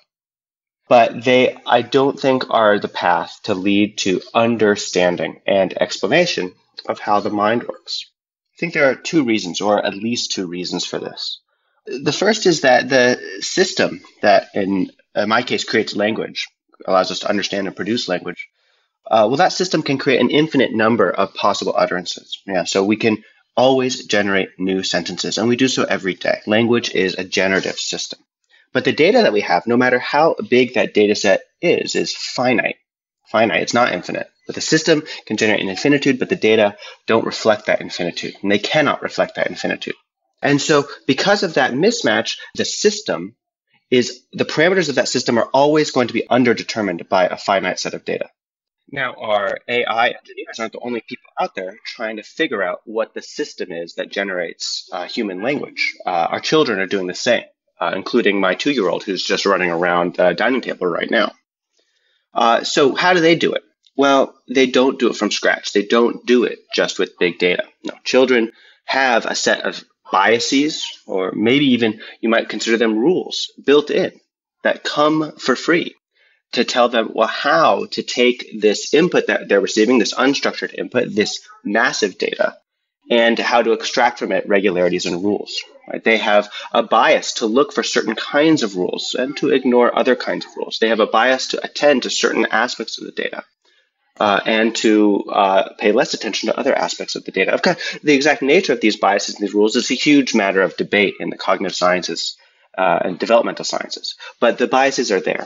But they, I don't think, are the path to lead to understanding and explanation of how the mind works. I think there are two reasons, or at least two reasons for this. The first is that the system that, in my case, creates language, allows us to understand and produce language, uh, well, that system can create an infinite number of possible utterances. Yeah, so we can always generate new sentences, and we do so every day. Language is a generative system. But the data that we have, no matter how big that data set is, is finite. Finite, it's not infinite. But the system can generate an infinitude, but the data don't reflect that infinitude, and they cannot reflect that infinitude. And so because of that mismatch, the system is, the parameters of that system are always going to be underdetermined by a finite set of data. Now, our A I engineers aren't the only people out there trying to figure out what the system is that generates uh, human language. Uh, our children are doing the same, uh, including my two-year-old who's just running around the dining table right now. Uh, so how do they do it? Well, they don't do it from scratch. They don't do it just with big data. No, children have a set of biases, or maybe even you might consider them rules, built in that come for free to tell them, well, how to take this input that they're receiving, this unstructured input, this massive data, and how to extract from it regularities and rules. Right? They have a bias to look for certain kinds of rules and to ignore other kinds of rules. They have a bias to attend to certain aspects of the data. Uh, and to uh, pay less attention to other aspects of the data. Okay. The exact nature of these biases and these rules is a huge matter of debate in the cognitive sciences uh, and developmental sciences. But the biases are there.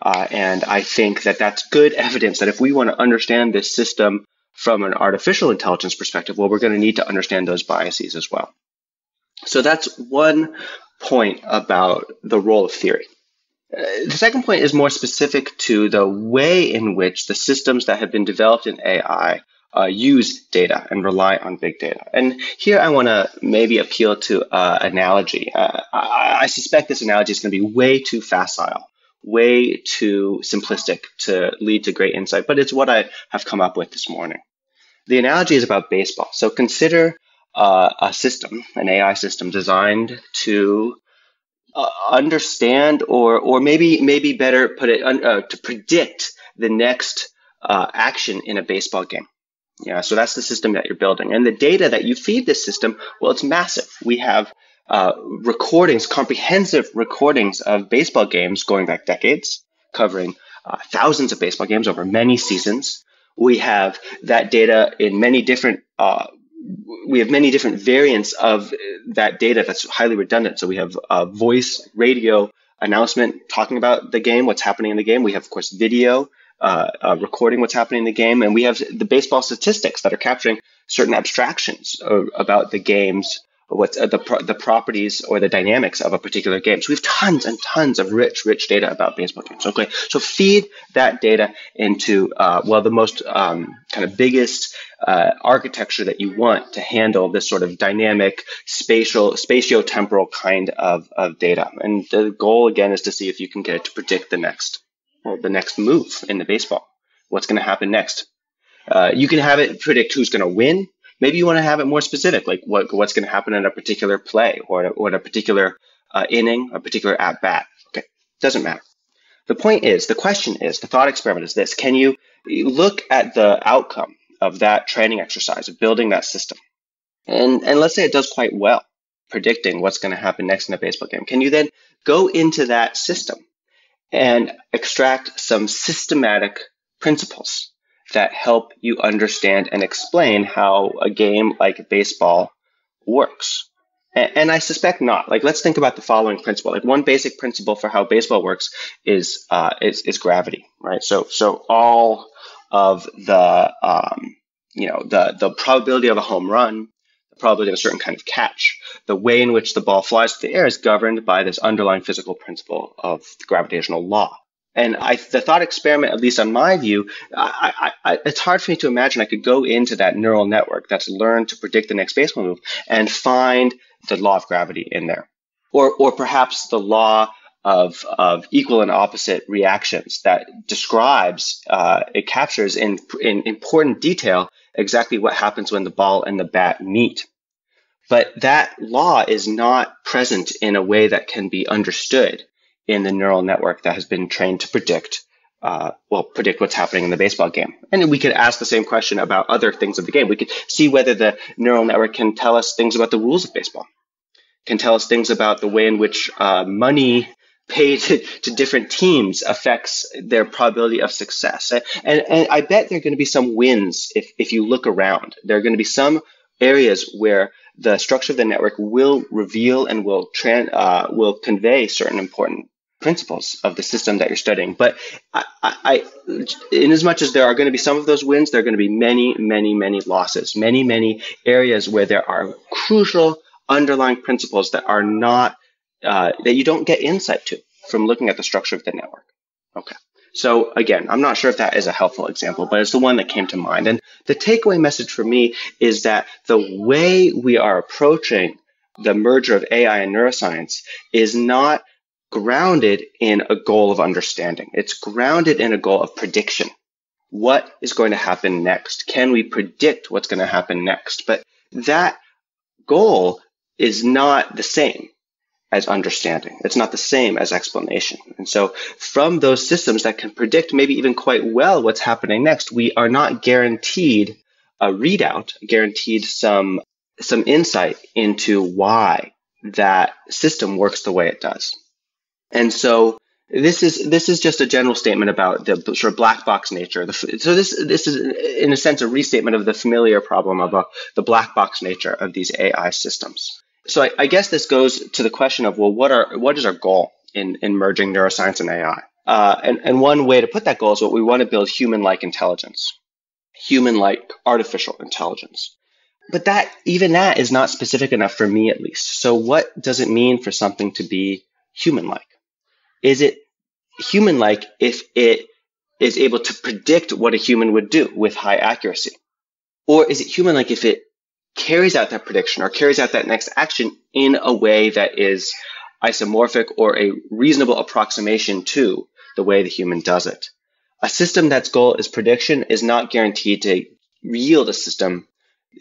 Uh, and I think that that's good evidence that if we want to understand this system from an artificial intelligence perspective, well, we're going to need to understand those biases as well. So that's one point about the role of theory. Uh, the second point is more specific to the way in which the systems that have been developed in A I uh, use data and rely on big data. And here I want to maybe appeal to uh, analogy. Uh, I, I suspect this analogy is going to be way too facile, way too simplistic to lead to great insight, but it's what I have come up with this morning. The analogy is about baseball. So consider uh, a system, an A I system designed to Uh, understand, or or maybe maybe better put it, uh, to predict the next uh, action in a baseball game. Yeah, so that's the system that you're building, and the data that you feed this system, well, it's massive. We have uh, recordings, comprehensive recordings of baseball games going back decades, covering uh, thousands of baseball games over many seasons. We have that data in many different. Uh, We have many different variants of that data that's highly redundant. So we have uh, voice, radio announcement talking about the game, what's happening in the game. We have, of course, video uh, uh, recording what's happening in the game. And we have the baseball statistics that are capturing certain abstractions uh, about the games, what's uh, the, pro the properties or the dynamics of a particular game. So we have tons and tons of rich, rich data about baseball games. Okay, so feed that data into, uh, well, the most um, kind of biggest Uh, architecture that you want to handle this sort of dynamic, spatial, spatiotemporal kind of, of data. And the goal, again, is to see if you can get it to predict the next, well, the next move in the baseball. What's going to happen next? Uh, you can have it predict who's going to win. Maybe you want to have it more specific, like what, what's going to happen in a particular play or, or a particular uh, inning, a particular at-bat. Okay, doesn't matter. The point is, the question is, the thought experiment is this. Can you look at the outcome of that training exercise, of building that system? And, and let's say it does quite well, predicting what's going to happen next in a baseball game. Can you then go into that system and extract some systematic principles that help you understand and explain how a game like baseball works. And I suspect not. Like, let's think about the following principle. Like, one basic principle for how baseball works is uh, is, is gravity, right? So, so all of the um, you know the the probability of a home run, the probability of a certain kind of catch, the way in which the ball flies through the air is governed by this underlying physical principle of the gravitational law. And I, the thought experiment, at least on my view, I, I, I, it's hard for me to imagine I could go into that neural network that's learned to predict the next baseball move and find the law of gravity in there, or or perhaps the law of of equal and opposite reactions that describes, uh, it captures in in important detail exactly what happens when the ball and the bat meet. But that law is not present in a way that can be understood in the neural network that has been trained to predict, uh, well, predict what's happening in the baseball game. And we could ask the same question about other things of the game. We could see whether the neural network can tell us things about the rules of baseball, can tell us things about the way in which uh, money paid to, to different teams affects their probability of success. And, and I bet there are going to be some wins if, if you look around. There are going to be some areas where the structure of the network will reveal and will, tran uh, will convey certain important principles of the system that you're studying. But I, I, in as much as there are going to be some of those wins, there are going to be many, many, many losses, many, many areas where there are crucial underlying principles that are not, uh, that you don't get insight to from looking at the structure of the network. Okay. So again, I'm not sure if that is a helpful example, but it's the one that came to mind. And the takeaway message for me is that the way we are approaching the merger of A I and neuroscience is not grounded in a goal of understanding. It's grounded in a goal of prediction. What is going to happen next? Can we predict what's going to happen next? But that goal is not the same as understanding. It's not the same as explanation. And so from those systems that can predict maybe even quite well what's happening next, we are not guaranteed a readout, guaranteed some, some insight into why that system works the way it does. And so this is, this is just a general statement about the sort of black box nature. The, so this, this is, in a sense, a restatement of the familiar problem of a, the black box nature of these A I systems. So I, I guess this goes to the question of, well, what are what is our goal in, in merging neuroscience and A I? Uh, and, and one way to put that goal is what we want to build human-like intelligence, human-like artificial intelligence. But that even that is not specific enough for me, at least. So what does it mean for something to be human-like? Is it human-like if it is able to predict what a human would do with high accuracy? Or is it human-like if it carries out that prediction or carries out that next action in a way that is isomorphic or a reasonable approximation to the way the human does it? A system that's goal is prediction is not guaranteed to yield a system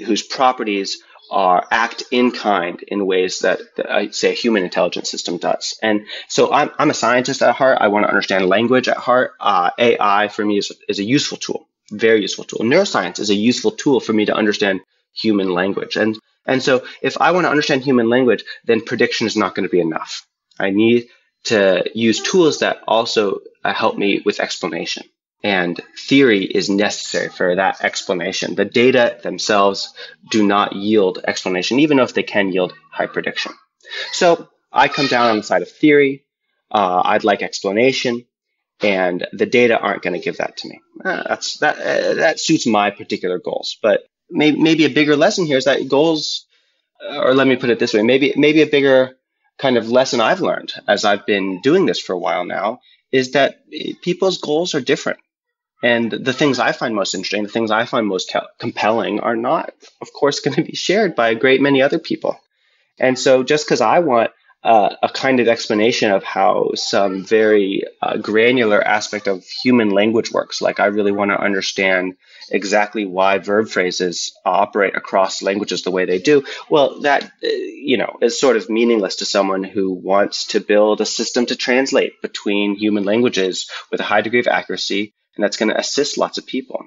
whose properties are act in kind in ways that, that I say a human intelligence system does. And so I'm, I'm a scientist at heart. I want to understand language at heart. Uh, A I for me is, is a useful tool, very useful tool. Neuroscience is a useful tool for me to understand human language. And, and so if I want to understand human language, then prediction is not going to be enough. I need to use tools that also help me with explanation. And theory is necessary for that explanation. The data themselves do not yield explanation, even if they can yield high prediction. So I come down on the side of theory. Uh, I'd like explanation. And the data aren't going to give that to me. Uh, that's, that, uh, that suits my particular goals. But Maybe, maybe a bigger lesson here is that goals, or let me put it this way, maybe maybe a bigger kind of lesson I've learned as I've been doing this for a while now is that people's goals are different. And the things I find most interesting, the things I find most compelling are not, of course, going to be shared by a great many other people. And so just because I want uh, a kind of explanation of how some very uh, granular aspect of human language works, like I really want to understand exactly why verb phrases operate across languages the way they do, well, that, you know, is sort of meaningless to someone who wants to build a system to translate between human languages with a high degree of accuracy, and that's going to assist lots of people.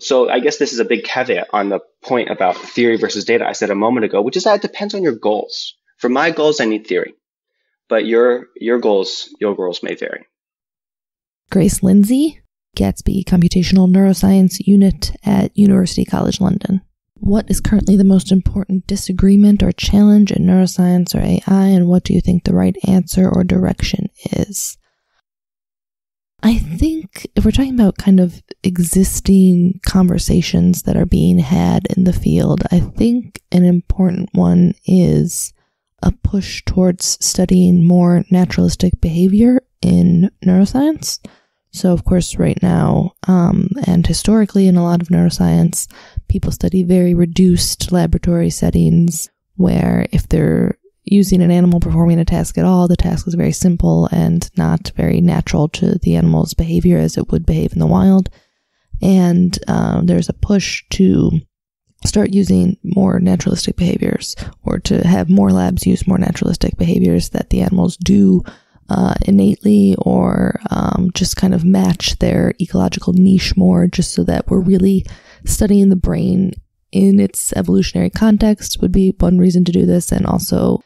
So I guess this is a big caveat on the point about theory versus data I said a moment ago, which is that it depends on your goals. For my goals, I need theory, but your your goals, your goals may vary. Grace Lindsay, Gatsby Computational Neuroscience Unit at University College London. What is currently the most important disagreement or challenge in neuroscience or A I, and what do you think the right answer or direction is? I think if we're talking about kind of existing conversations that are being had in the field, I think an important one is a push towards studying more naturalistic behavior in neuroscience. So, of course, right now, um, and historically in a lot of neuroscience, people study very reduced laboratory settings where if they're using an animal performing a task at all, the task is very simple and not very natural to the animal's behavior as it would behave in the wild. And um, there's a push to start using more naturalistic behaviors, or to have more labs use more naturalistic behaviors that the animals do Uh, innately, or um, just kind of match their ecological niche more, just so that we're really studying the brain in its evolutionary context would be one reason to do this, and also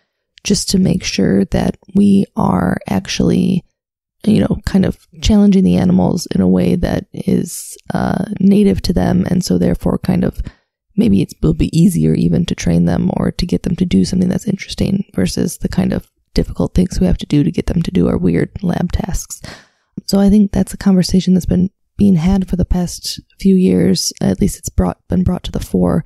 just to make sure that we are actually, you know, kind of challenging the animals in a way that is uh, native to them, and so therefore kind of maybe it will be easier even to train them or to get them to do something that's interesting versus the kind of difficult things we have to do to get them to do our weird lab tasks. So I think that's a conversation that's been being had for the past few years. At least it's brought been brought to the fore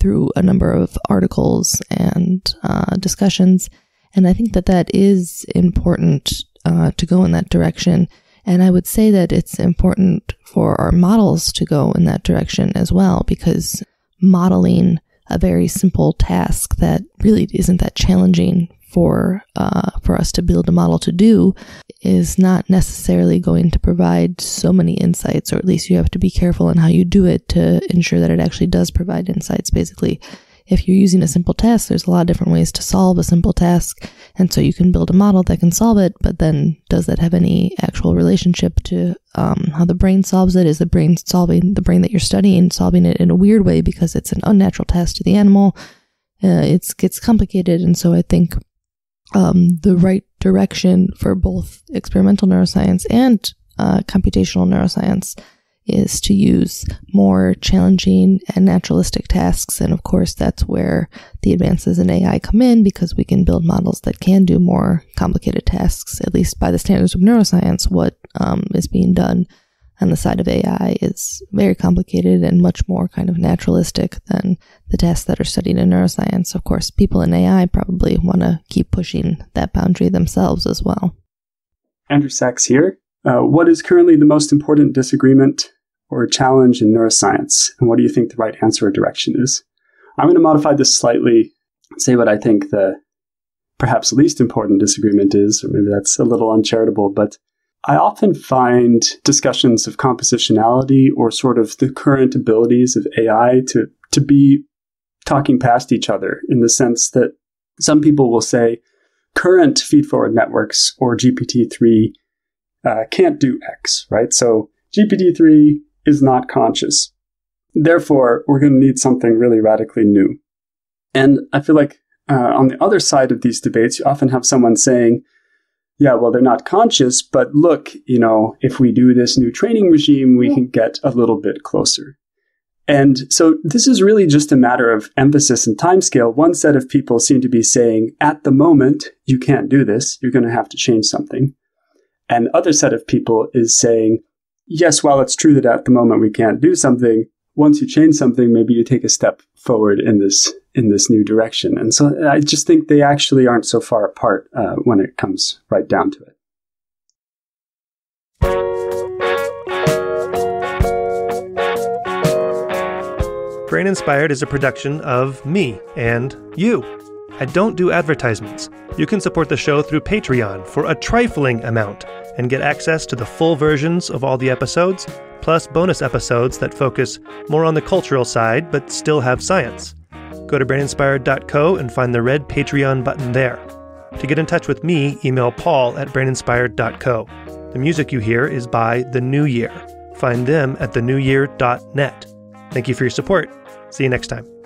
through a number of articles and uh, discussions. And I think that that is important uh, to go in that direction. And I would say that it's important for our models to go in that direction as well, because modeling a very simple task that really isn't that challenging for uh, for us to build a model to do is not necessarily going to provide so many insights, or at least you have to be careful in how you do it to ensure that it actually does provide insights. Basically, if you're using a simple task, there's a lot of different ways to solve a simple task, and so you can build a model that can solve it, but then does that have any actual relationship to um, how the brain solves it? Is the brain solving the brain that you're studying solving it in a weird way because it's an unnatural task to the animal? Uh, it's gets complicated, and so I think Um, the right direction for both experimental neuroscience and uh, computational neuroscience is to use more challenging and naturalistic tasks. And of course, that's where the advances in A I come in, because we can build models that can do more complicated tasks, at least by the standards of neuroscience. What um, is being done on the side of A I is very complicated and much more kind of naturalistic than the tasks that are studied in neuroscience. Of course, people in A I probably want to keep pushing that boundary themselves as well. Andrew Sachs here. Uh, what is currently the most important disagreement or challenge in neuroscience? And what do you think the right answer or direction is? I'm going to modify this slightly and say what I think the perhaps least important disagreement is, or maybe that's a little uncharitable, but I often find discussions of compositionality or sort of the current abilities of A I to, to be talking past each other, in the sense that some people will say current feedforward networks or G P T three uh, can't do X, right? So G P T three is not conscious. Therefore, we're going to need something really radically new. And I feel like uh, on the other side of these debates, you often have someone saying, yeah, well, they're not conscious, but look, you know, if we do this new training regime, we can get a little bit closer. And so this is really just a matter of emphasis and timescale. One set of people seem to be saying, at the moment, you can't do this. You're going to have to change something. And the other set of people is saying, yes, while it's true that at the moment we can't do something, once you change something, maybe you take a step forward in this in this new direction. And so I just think they actually aren't so far apart uh, when it comes right down to it. Brain Inspired is a production of me and you. I don't do advertisements. You can support the show through Patreon for a trifling amount and get access to the full versions of all the episodes, plus bonus episodes that focus more on the cultural side but still have science. Go to brain inspired dot co and find the red Patreon button there. To get in touch with me, email paul at brain inspired dot co. The music you hear is by The New Year. Find them at the new year dot net. Thank you for your support. See you next time.